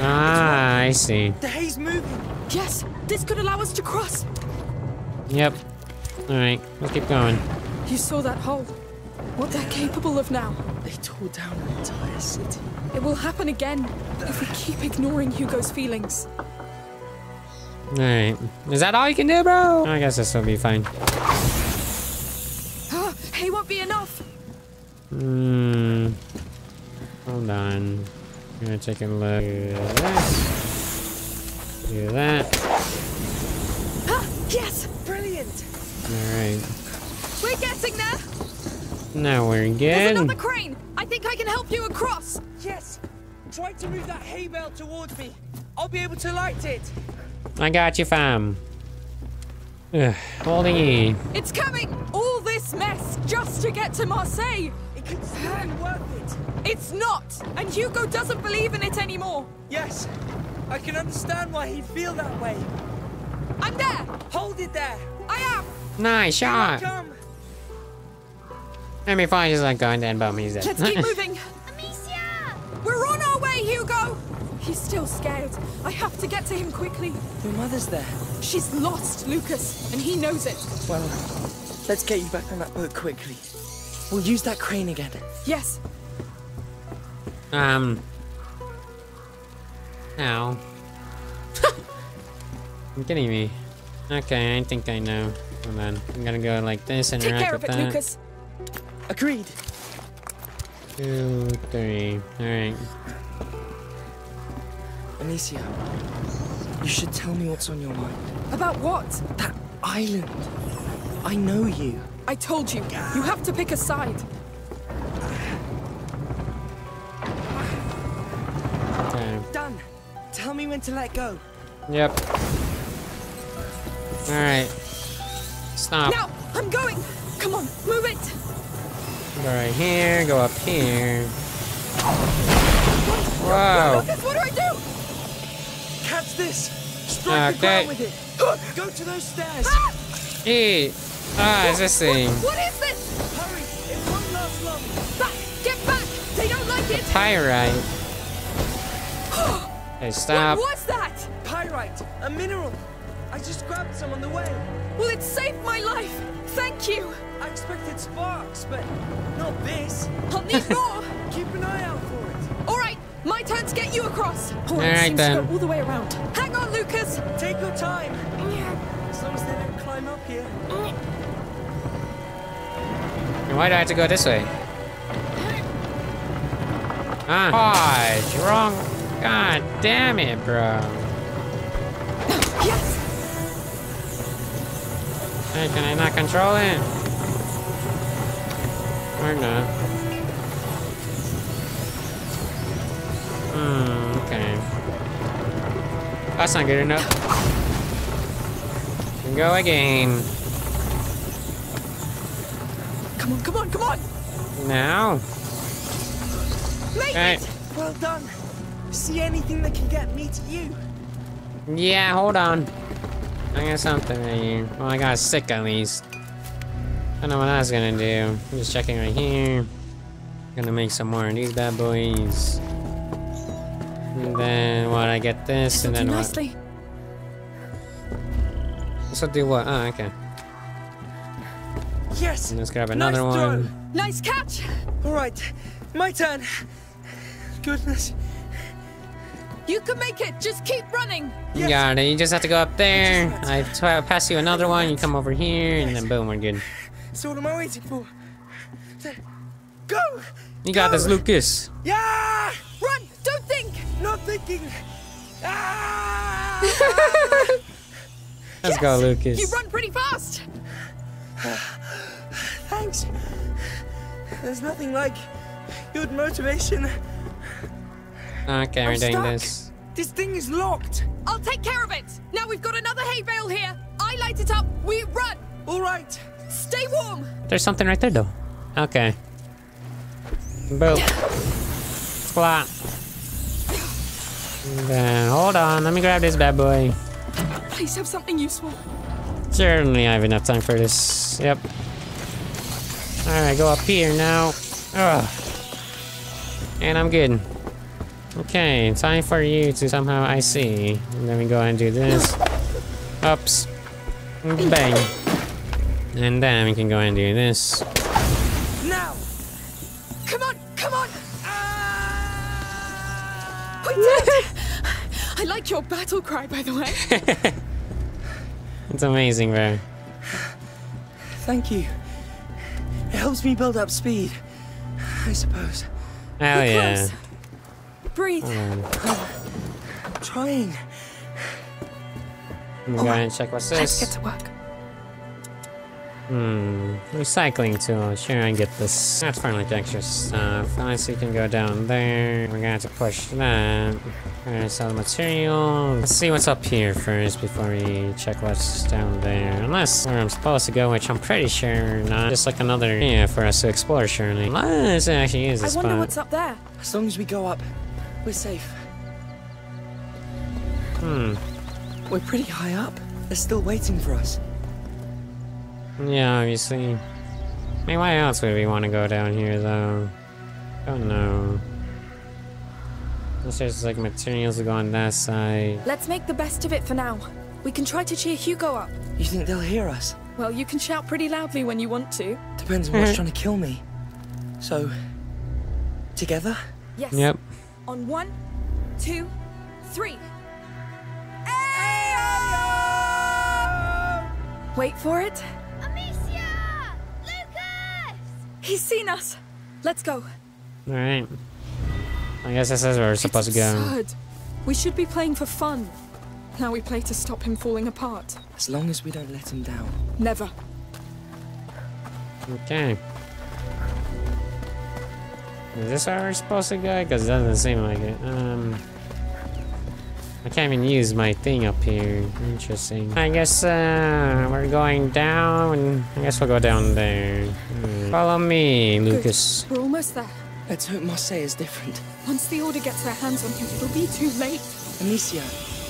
Ah, I see. The hay's moving. Yes, this could allow us to cross. Yep. All right, let's keep going. You saw that hole. What they're capable of now. They tore down an entire city. It will happen again if we keep ignoring Hugo's feelings. All right. Is that all you can do, bro? I guess this will be fine. Oh, hay won't be enough. Hmm. Hold on. I'm gonna take a look. Do that. Do that. Ah, yes. Brilliant. All right. We're getting there. Now we're good. There's another crane. I think I can help you across. Yes. Try to move that hay bale towards me. I'll be able to light it. I got you, fam. Ugh, holding E. It's coming! All this mess just to get to Marseille! It could still be worth it. It's not! And Hugo doesn't believe in it anymore! Yes, I can understand why he'd feel that way. I'm there! Hold it there! I am! Nice shot! Here I come. Let me find just like going down, but he's dead. Let's keep moving! Amicia! We're on our way, Hugo! He's still scared. I have to get to him quickly. Your mother's there. She's lost, Lucas, and he knows it. Well, let's get you back on that boat quickly. We'll use that crane again. Yes. Um. Ow. You're kidding me. Okay, I think I know. Hold on. I'm gonna go like this and take care of it, that. Lucas. Agreed. Two, three. All right. Amicia, you should tell me what's on your mind. About what? That island. I know you. I told you. You have to pick a side. Okay. Done. Tell me when to let go. Yep. All right. Stop. Now, I'm going. Come on, move it. Go right here. Go up here. Wow. Lucas, what do I do? Catch this! Strike okay. The ground with it! Go to those stairs! Ah! Eat! Ah, what, is this thing? What, what is this? Hurry! It won't last long! Back! Get back! They don't like it! Pyrite. Okay, stop. What, what's that? Pyrite, a mineral. I just grabbed some on the way. Well, it saved my life. Thank you. I expected sparks, but not this. I'll need more. Keep an eye out for it. All right, my turn to get you across. Oh, all right then. All the way around. Hang on, Lucas. Take your time. As long as they don't climb up here. Why do I have to go this way? Ah, oh, you're wrong. God damn it, bro. Yes. Hey, can I not control it? Or not? Hmm, okay. That's not good enough. And go again. Come on, come on, come on! Now? Okay. Well done. See anything that can get me to you? Yeah, hold on. I got something at you. Well, I got sick at least. I don't know what I was gonna do. I'm just checking right here. Gonna make some more of these bad boys. And then what? I get this, and then what? Nicely. This will do what? Oh, okay. Yes. And let's grab another nice one. Throw. Nice catch. All right, my turn. Goodness. You can make it. Just keep running. You got it. You just have to go up there. I pass you another one. You come over here, and then boom, we're good. So what am I waiting for? Go. You got go. This, Lucas. Yeah. Run. Don't think. Not thinking. Ah! Let's yes. go, Lucas. You run pretty fast. Thanks. There's nothing like good motivation. Okay, we're doing this. This thing is locked. I'll take care of it. Now we've got another hay bale here. I light it up. We run. All right. Stay warm. There's something right there, though. Okay. Boom. Splat. Then hold on. Let me grab this bad boy. Please have something useful. Certainly, I have enough time for this. Yep. All right, go up here now. Ugh. And I'm good. Okay, time for you to somehow I see. Let me go ahead and do this. Ups. Bang. And then we can go ahead and do this. Now! Come on! Come on! Ah! We did it! I like your battle cry, by the way. It's amazing, bro. Thank you. It helps me build up speed, I suppose. Hell yeah. Close. Breathe. Um, I'm trying. I'm going right. to check what's this. Let's get to work. Hmm. Recycling tool. Sure, I get this. That's finally like extra stuff. Unless you can go down there. We're gonna have to push that. We're gonna sell the material. Let's see what's up here first before we check what's down there. Unless where I'm supposed to go, which I'm pretty sure not. Just like another area for us to explore, surely. Unless it actually is a spot. I wonder what's up there. As long as we go up, we're safe. Hmm. We're pretty high up. They're still waiting for us. Yeah, obviously. I mean, why else would we want to go down here, though? I don't know. Unless there's, like, materials to go on that side. Let's make the best of it for now. We can try to cheer Hugo up. You think they'll hear us? Well, you can shout pretty loudly when you want to. Depends on what's trying to kill me. So, together? Yes. Yep. On one, two, three. Ayo! Wait for it. Amicia! Lucas! He's seen us. Let's go. All right. I guess this is where we're supposed it's to go. Absurd. We should be playing for fun. Now we play to stop him falling apart. As long as we don't let him down. Never. Okay. Is this where we're supposed to go? Because it doesn't seem like it. Um, I can't even use my thing up here. Interesting. I guess uh, we're going down. I guess we'll go down there. Mm. Follow me, Lucas. Good. We're almost there. Let's hope Marseille is different. Once the Order gets their hands on him, it'll be too late. Amicia,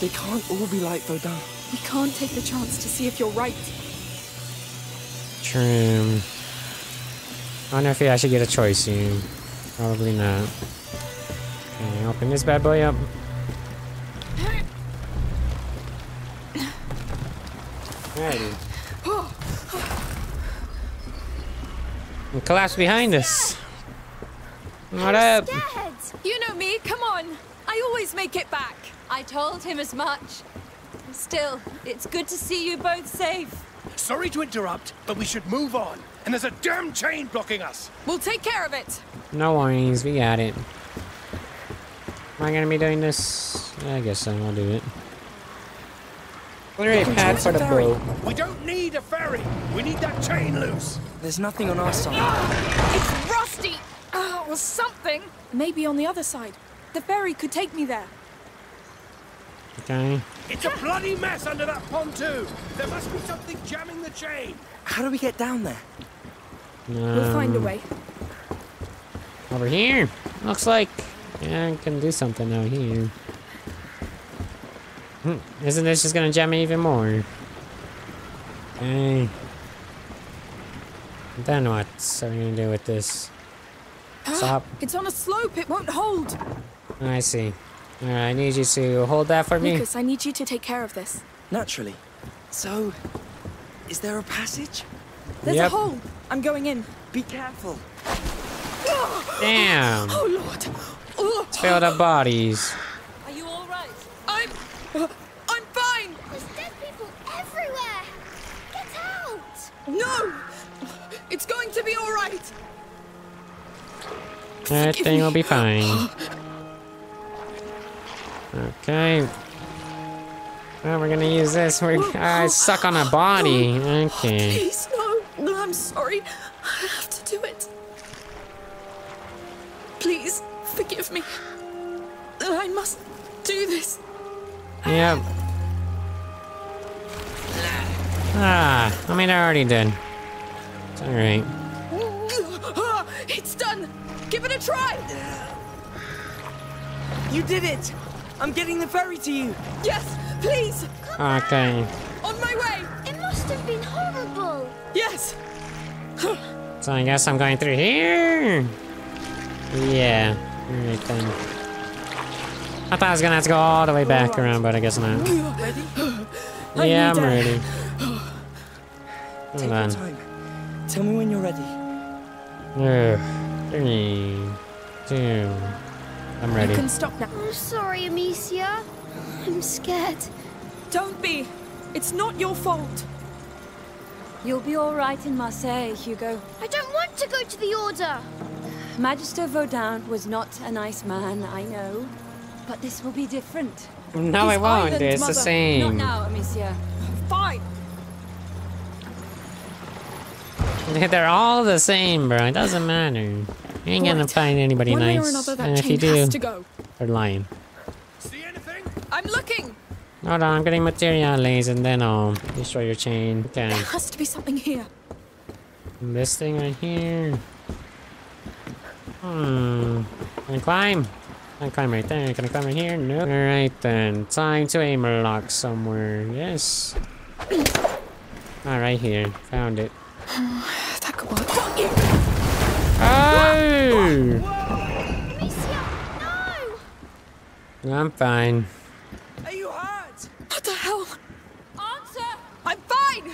they can't all be like Vaudin. We can't take the chance to see if you're right. True. I wonder if he actually get a choice here. Probably not. Okay, open this bad boy up. Alrighty. We'll collapse behind us. What up? You know me, come on. I always make it back. I told him as much. Still, it's good to see you both safe. Sorry to interrupt, but we should move on. And there's a damn chain blocking us. We'll take care of it. No worries, we got it. Am I gonna be doing this? I guess I will do it. What are they pad for the boat? We don't need a ferry. We need that chain loose. There's nothing on our side. It's rusty. Oh, or something. Maybe on the other side. The ferry could take me there. Okay. It's a bloody mess under that pontoon. There must be something jamming the chain. How do we get down there? Um, we'll find a way. Over here. Looks like yeah, I can do something out here. Hmm. Isn't this just gonna jam me even more? Okay. Then what are we gonna do with this? Stop. It's on a slope. It won't hold. I see. All right, I need you to hold that for me. Lucas, I need you to take care of this. Naturally. So, is there a passage? There's yep. a hole. I'm going in. Be careful. Damn. Oh, Lord. Oh. It's filled up bodies. Are you all right? I'm... I'm fine. There's dead people everywhere. Get out. No. It's going to be all right. Everything will be fine. Okay. Well, we're gonna use this. We're uh, stuck on a body. Okay. Please, no. No, I'm sorry. I have to do it. Please, forgive me. I must do this. Yep. Ah, I mean, I already did. It's alright. It's done. Give it a try. You did it. I'm getting the ferry to you. Yes, please. Come okay. Back. On my way. It must have been horrible. Yes. So I guess I'm going through here. Yeah. Alright then. I thought I was gonna have to go all the way back right. around, but I guess not. Ready? I yeah, I'm ready. Hold Take on. Your time. Tell me when you're ready. Uh, three, two. I'm ready. You can stop now. I'm sorry, Amicia. I'm scared. Don't be. It's not your fault. You'll be all right in Marseille, Hugo. I don't want to go to the Order. Magister Vaudin was not a nice man, I know. But this will be different. No, it won't. It's mother. the same. Not now, Amicia. Fine. They're all the same, bro. It doesn't matter. You ain't right. gonna find anybody One nice. Way or another, that and if you do, to go. they're lying. See anything? I'm looking. Hold on, I'm getting materiales and then I'll destroy your chain. Okay. There has to be something here. And this thing right here. Hmm. Can I climb? Can I climb right there? Can I climb right here? Nope. Alright then. Time to aim lock somewhere. Yes. All right here. Found it. That could work. Oh! Amicia, no! I'm fine. Are you hurt? What the hell? Answer! I'm fine!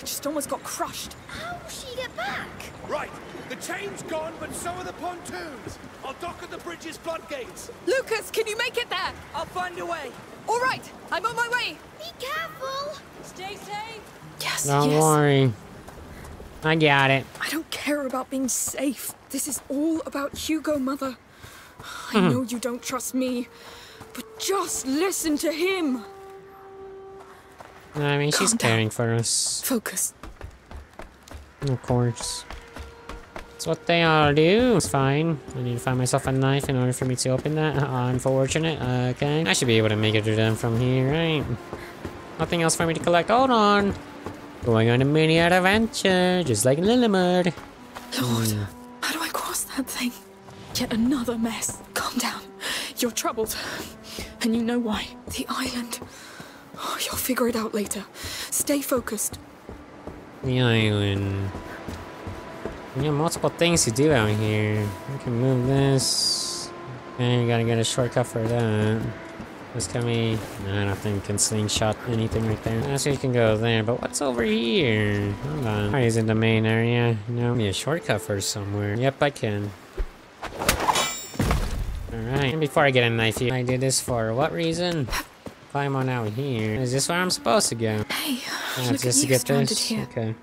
Just almost got crushed. How will she get back? Right. The chain's gone, but so are the pontoons. I'll dock at the bridge's floodgates. Lucas, can you make it there? I'll find a way. All right. I'm on my way. Be careful. Stay safe. Yes, Don't yes. worry. I got it. I don't care about being safe. This is all about Hugo, Mother. I know you don't trust me, but just listen to him. I mean, Calm she's down. caring for us. Focus. Of course. That's what they all do. It's fine. I need to find myself a knife in order for me to open that. Unfortunate. Okay. I should be able to make it through them from here, right? Nothing else for me to collect. Hold on. Going on a mini adventure, just like Lillimud. Lord, mm. how do I cross that thing? Yet another mess. Calm down. You're troubled. And you know why. The island. Oh, you'll figure it out later. Stay focused. The island. We have multiple things to do out here. We can move this. And we gotta get a shortcut for that. This can be... I don't think we can slingshot anything right there. That's where you can go there, but what's over here? Hold on. Probably is in the main area. No, be a shortcut for somewhere. Yep, I can. Alright, and before I get a knife here, I did this for what reason? Climb on out here. Is this where I'm supposed to go? Hey, oh, look just at to get stranded this? Here. Okay.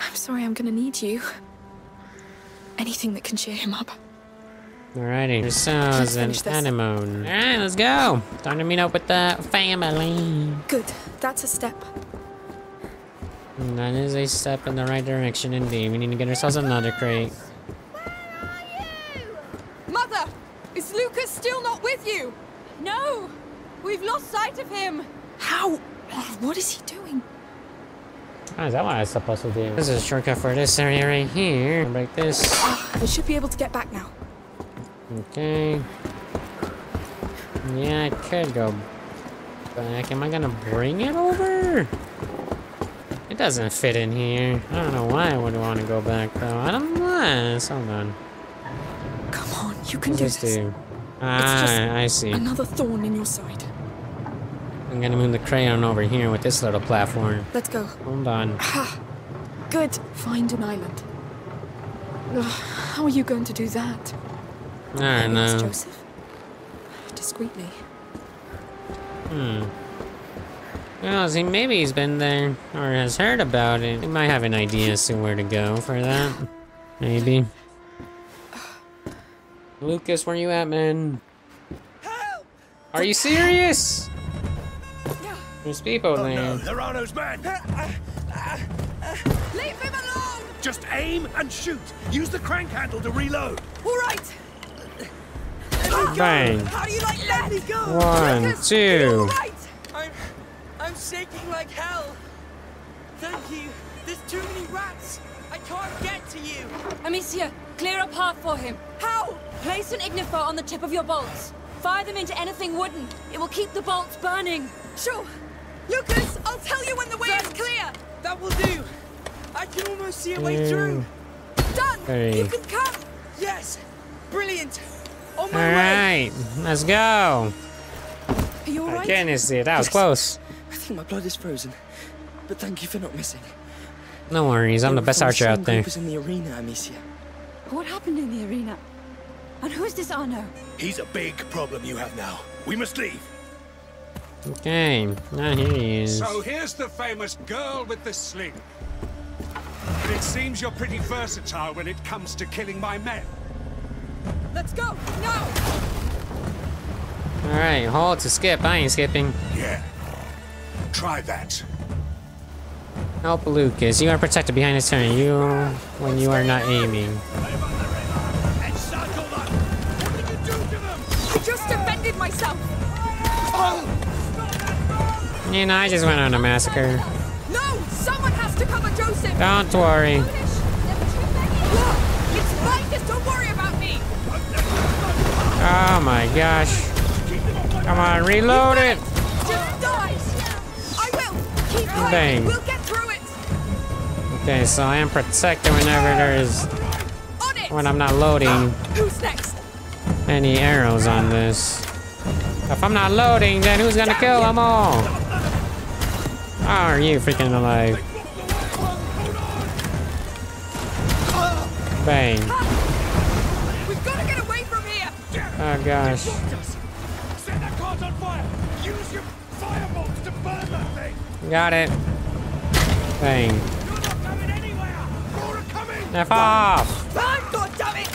I'm sorry, I'm gonna need you. Anything that can cheer him up. Alrighty, yourselves an anemone. Alright, let's go! Time to meet up with the family. Good, that's a step. And that is a step in the right direction indeed. We need to get ourselves another crate. Where are you? Mother, is Lucas still not with you? No! We've lost sight of him! How? What is he doing? Oh, is that what I was supposed to do? This is a shortcut for this area right here. Break this. Oh, I should be able to get back now. Okay. Yeah, I could go back. Am I gonna bring it over? It doesn't fit in here. I don't know why I would want to go back though. I don't know. Hold on. Come on, you can do this. Do? Ah, it's just I see. Another thorn in your side. I'm gonna move the crayon over here with this little platform. Let's go. Hold on. Ah, good. Find an island. Ugh, how are you going to do that? I don't know. Joseph. Discreetly. Hmm. Well, see, maybe he's been there or has heard about it. He might have an idea as to where to go for that. Maybe. Lucas, where you at, man? Help! Are you serious? There's people oh, there. No, there are those men. Leave him alone! Just aim and shoot. Use the crank handle to reload. All right. Bang. How do you like that? One, Lucas, two. Right. I'm, I'm shaking like hell. Thank you. There's too many rats. I can't get to you. Amicia, clear a path for him. How? Place an ignifer on the tip of your bolts. Fire them into anything wooden. It will keep the bolts burning. Sure. Lucas, I'll tell you when the way That's is clear. That will do. I can almost see a way through. Done. Hey. You can come. Yes. Brilliant. All right, let's go. Are you all right? I can't see it. That was yes. close. I think my blood is frozen, but thank you for not missing. No worries, I'm the best archer out there. Was in the arena, Amicia. What happened in the arena? And who is this Arno? He's a big problem you have now. We must leave. Okay, now here he is. So here's the famous girl with the sling. It seems you're pretty versatile when it comes to killing my men. Let's go! No! Alright, hold to skip. I ain't skipping. Yeah. Try that. Help Lucas. You are protected behind his turn. You when you are not aiming. What did you do to them? I just defended myself. Oh. You know, I just went on a massacre. No! Someone has to cover Joseph! Don't worry. Look, it's fine, don't worry about me! Oh my gosh. Come on, reload it! Just dies. I will. Keep Bang. We'll get through it. Okay, so I am protected whenever there is when I'm not loading uh, who's next? Any arrows on this. If I'm not loading, then who's gonna Damn kill you. them all? Are you freaking alive? Bang. Oh gosh. Set that card on fire. Use your fireballs to burn that thing. Got it. Bang. You're not coming anywhere. F off. Burn, God damn it.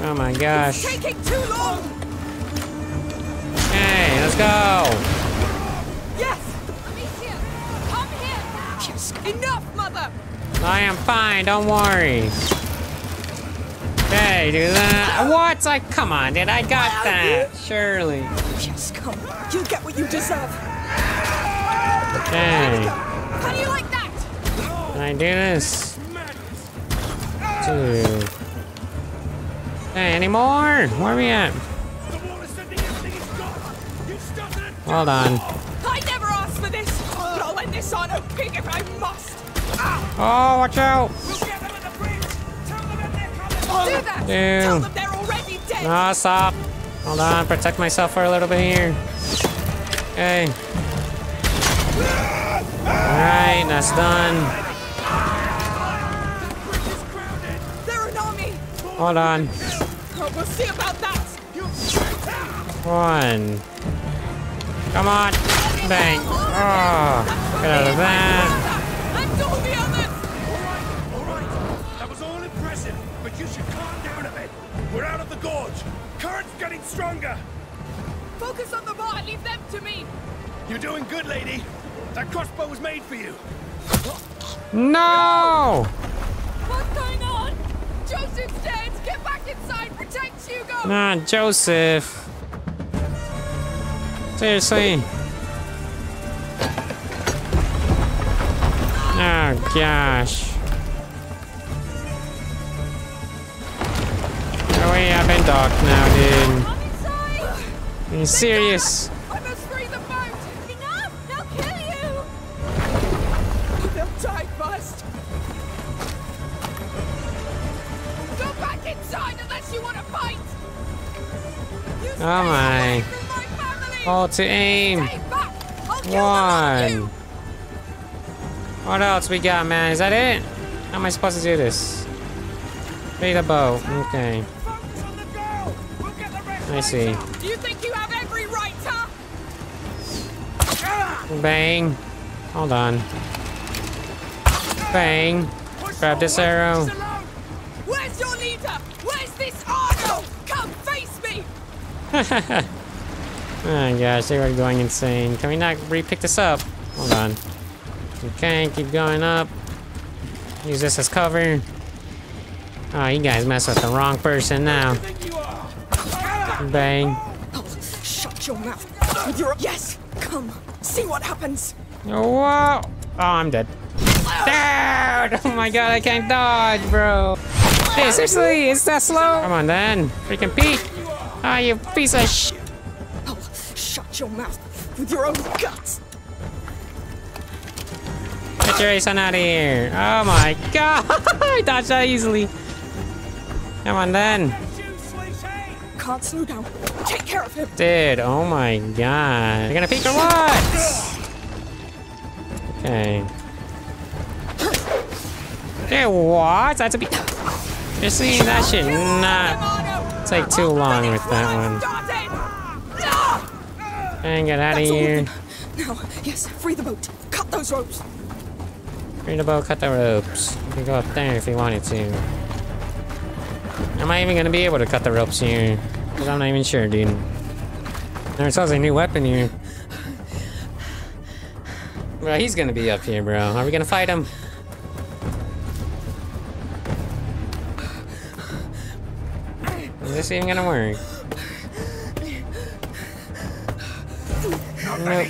Oh my gosh. It's taking too long. Hey, let's go. Yes. Amicia, come here now. Yes. Enough, mother. I am fine. Don't worry. Hey, do that. What? Like, come on, dude. I got that. Surely. Just come. You get what you deserve. Hey. How do you like that? Can I do this? Two. Hey, any more? Where are we at? Hold on. I never asked for this. But I'll end this on a pig if I must. Oh, watch out. Do that. Tell them they're already dead. No, stop. Hold on, protect myself for a little bit here. Okay. Alright, that's done. Hold on. We'll see about that. One. Come on. Bang. Oh, get out of that. Let's do the others. All right, all right. That was all impressive, but you should calm down a bit. We're out of the gorge. Current's getting stronger. Focus on the bar. Leave them to me. You're doing good, lady. That crossbow was made for you. No. What's going on? Joseph's dead. Get back inside. Protect Hugo. Nah, Joseph. Seriously. Oh gosh. Are we up in dock now, dude? Are you serious? I must free the boat. Enough! They'll kill you. They'll die first. Go back inside unless you want to fight. You oh my. All to aim. One. What else we got, man? Is that it? How am I supposed to do this? Read a bow. Okay. I see. Do you think you have every right, huh? Bang. Hold on. Bang. Grab this arrow. Where's your leader? Where's this arrow? Come face me. Haha. Oh gosh, they were going insane. Can we not re-pick this up? Hold on. Okay, keep going up. Use this as cover. Oh, you guys messed with the wrong person now. Bang. Oh, shut your mouth with your... Yes, come. See what happens. Whoa. Oh, I'm dead. Dude! Oh my god, I can't dodge, bro. Hey, seriously, it's that slow? Come on then. Freaking Pete. Ah, oh, you piece of sh... Shut your mouth with your own guts. Get your ace on out of here. Oh my god. I dodged that easily. Come on then. Can't slow down. Take care of him. Dude, oh my god. You're gonna peek or what? Okay. Dude, what? That's a be. You're seeing that should not take too long with that one. And get out of here. Now, yes, free the boat. Cut those ropes. Free the boat, cut the ropes. You can go up there if you wanted to. Am I even gonna be able to cut the ropes here? Because I'm not even sure, dude. There's also a new weapon here. Bro, he's gonna be up here, bro. Are we gonna fight him? Is this even gonna work? Nope.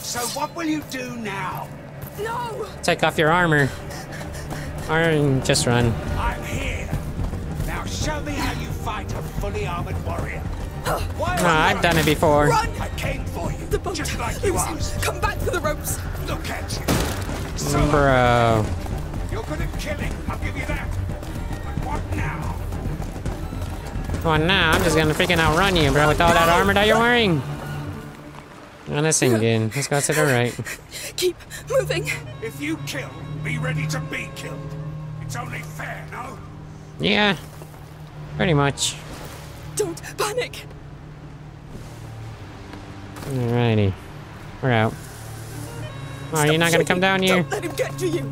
So what will you do now? No. Take off your armor. Or just run. I'm here. Now show me how you fight a fully armored warrior. Why no, I've done it before. Run. I came for you. The boat. Just like you asked. Come back to the ropes. Look at you. So bro. You're good at killing. I'll give you that. But what now? Come on now, I'm just gonna freaking outrun you, bro, with all that armor that you're wearing. And a singing. Let's go to the right. Keep moving. If you kill, be ready to be killed. It's only fair, no? Yeah, pretty much. Don't panic. Alrighty, we're out. Oh, you're not gonna come down here. Don't let him get to you.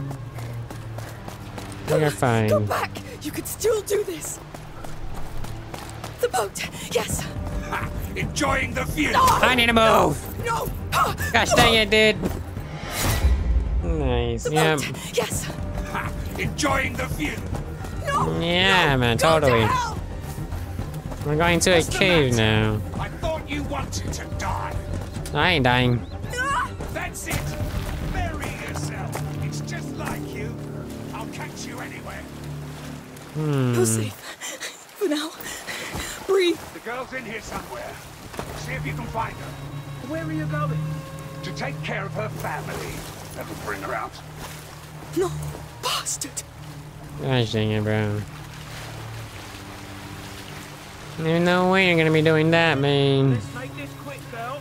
You're fine. Go back. You could still do this. The boat, yes. Ha, enjoying the view. No, I need to move. No. no. Ha, Gosh dang it, dude. Nice. The yeah. Boat, yes. Ha, enjoying the view. No. Yeah, no, man, totally. Go We're going to What's a cave now. I thought you wanted to die. I ain't dying. No. That's it. Bury yourself. It's just like you. I'll catch you anyway. Hmm. You're safe for now. Breathe. The girl's in here somewhere. See if you can find her. Where are you going? To take care of her family. That'll bring her out. No, bastard. Gosh dang it, bro. There's no way you're gonna be doing that, man. Let's make this quick, girl.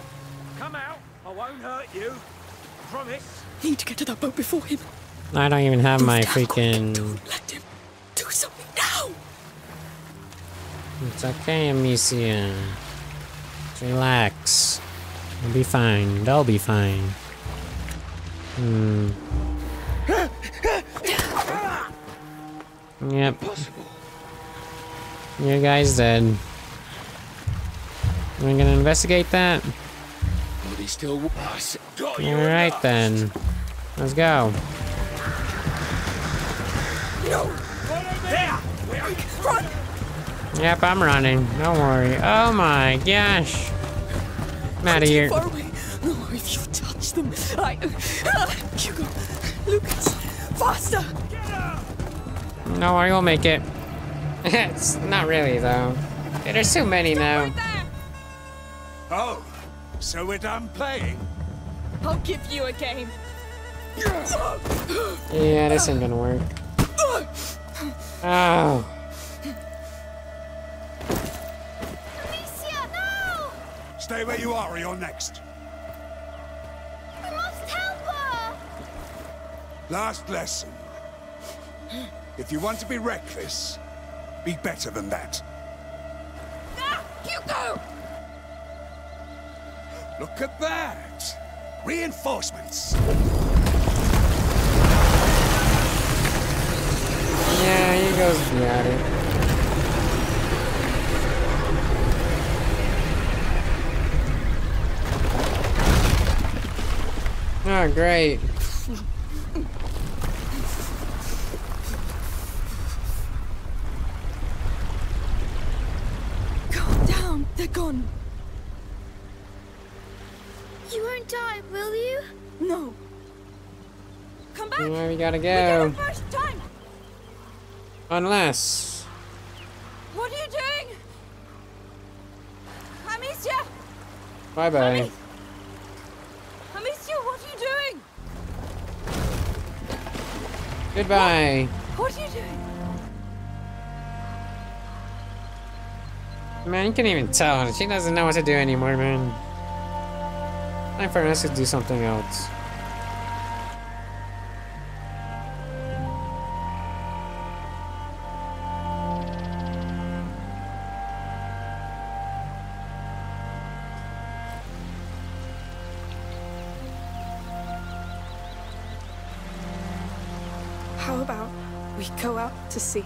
Come out. I won't hurt you. Promise. I need to get to that boat before him. I don't even have my freaking. Don't let him do something now. It's okay, Amicia. Relax. We'll be fine. They'll be fine. Hmm. Yep. You guys dead. We're gonna investigate that. Alright then. Let's go. Yep, I'm running. Don't worry. Oh my gosh. I'm out of here. No, if you touch them, I. Uh, Hugo, Lucas, faster! Get up! No worry, we'll make it. It's not really though. There's too many now. Oh, so we're done playing? I'll give you a game. Yeah, this ain't gonna work. Oh. Amicia, no! Stay where you are, or you're next. Last lesson. If you want to be reckless, be better than that. Ah, Hugo! Look at that! Reinforcements! Yeah, he goes at it. Oh, great. They're gone. You won't die, will you? No. Come back. Yeah, we gotta go. We got our first time. Unless. What are you doing? Amicia. Bye bye. Amicia, what are you doing? Goodbye. What, what are you doing? Man, you can't even tell. She doesn't know what to do anymore, man. Time for us to do something else. How about we go out to sea?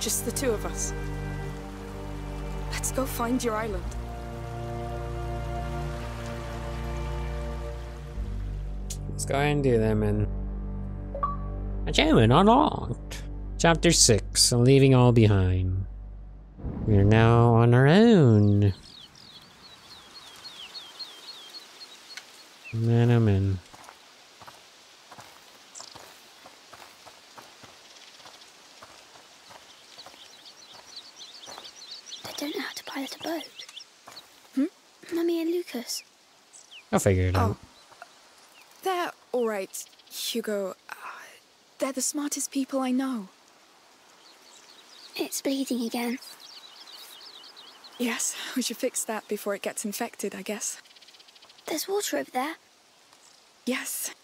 Just the two of us. Let's go find your island. Let's go ahead and do them, and achievement unlocked. Chapter six: Leaving All Behind. We are now on our own. Man, I'm in. I'll figure it oh. out. They're all right, Hugo. Uh, they're the smartest people I know. It's bleeding again. Yes, we should fix that before it gets infected, I guess. There's water over there. Yes.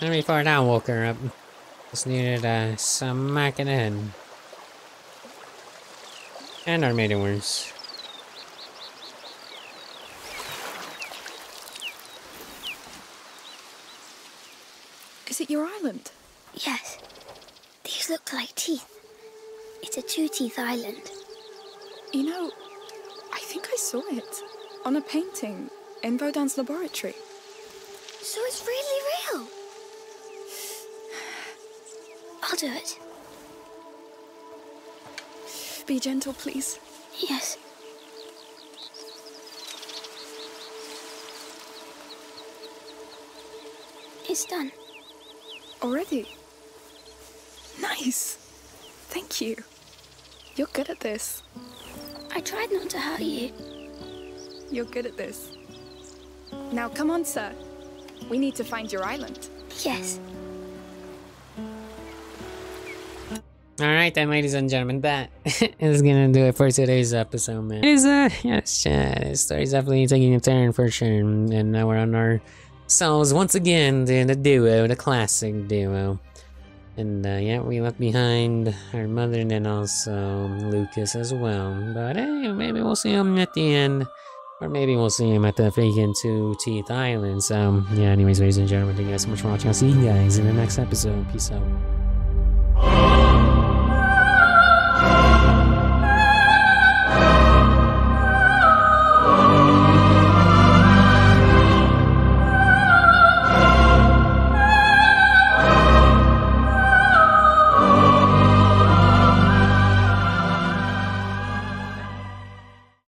Let me far down, woke her up. Just needed a smack in the head. And our made it worse. Is it your island? Yes. These look like teeth. It's a two-teeth island. You know, I think I saw it on a painting in Vaudin's laboratory. So it's really real. I'll do it. Be gentle, please. Yes. It's done. Already? Nice. Thank you. You're good at this. I tried not to hurt you. You're good at this. Now, come on, sir. We need to find your island. Yes. Alright, then, ladies and gentlemen, that is gonna do it for today's episode, man. It is, uh, yes, yeah, this story's definitely taking a turn for sure. And now we're on our souls once again, doing the duo, the classic duo. And, uh, yeah, we left behind our mother and then also Lucas as well. But, hey, maybe we'll see him at the end. Or maybe we'll see him at the freaking Two Teeth Island. So, yeah, anyways, ladies and gentlemen, thank you guys so much for watching. I'll see you guys in the next episode. Peace out.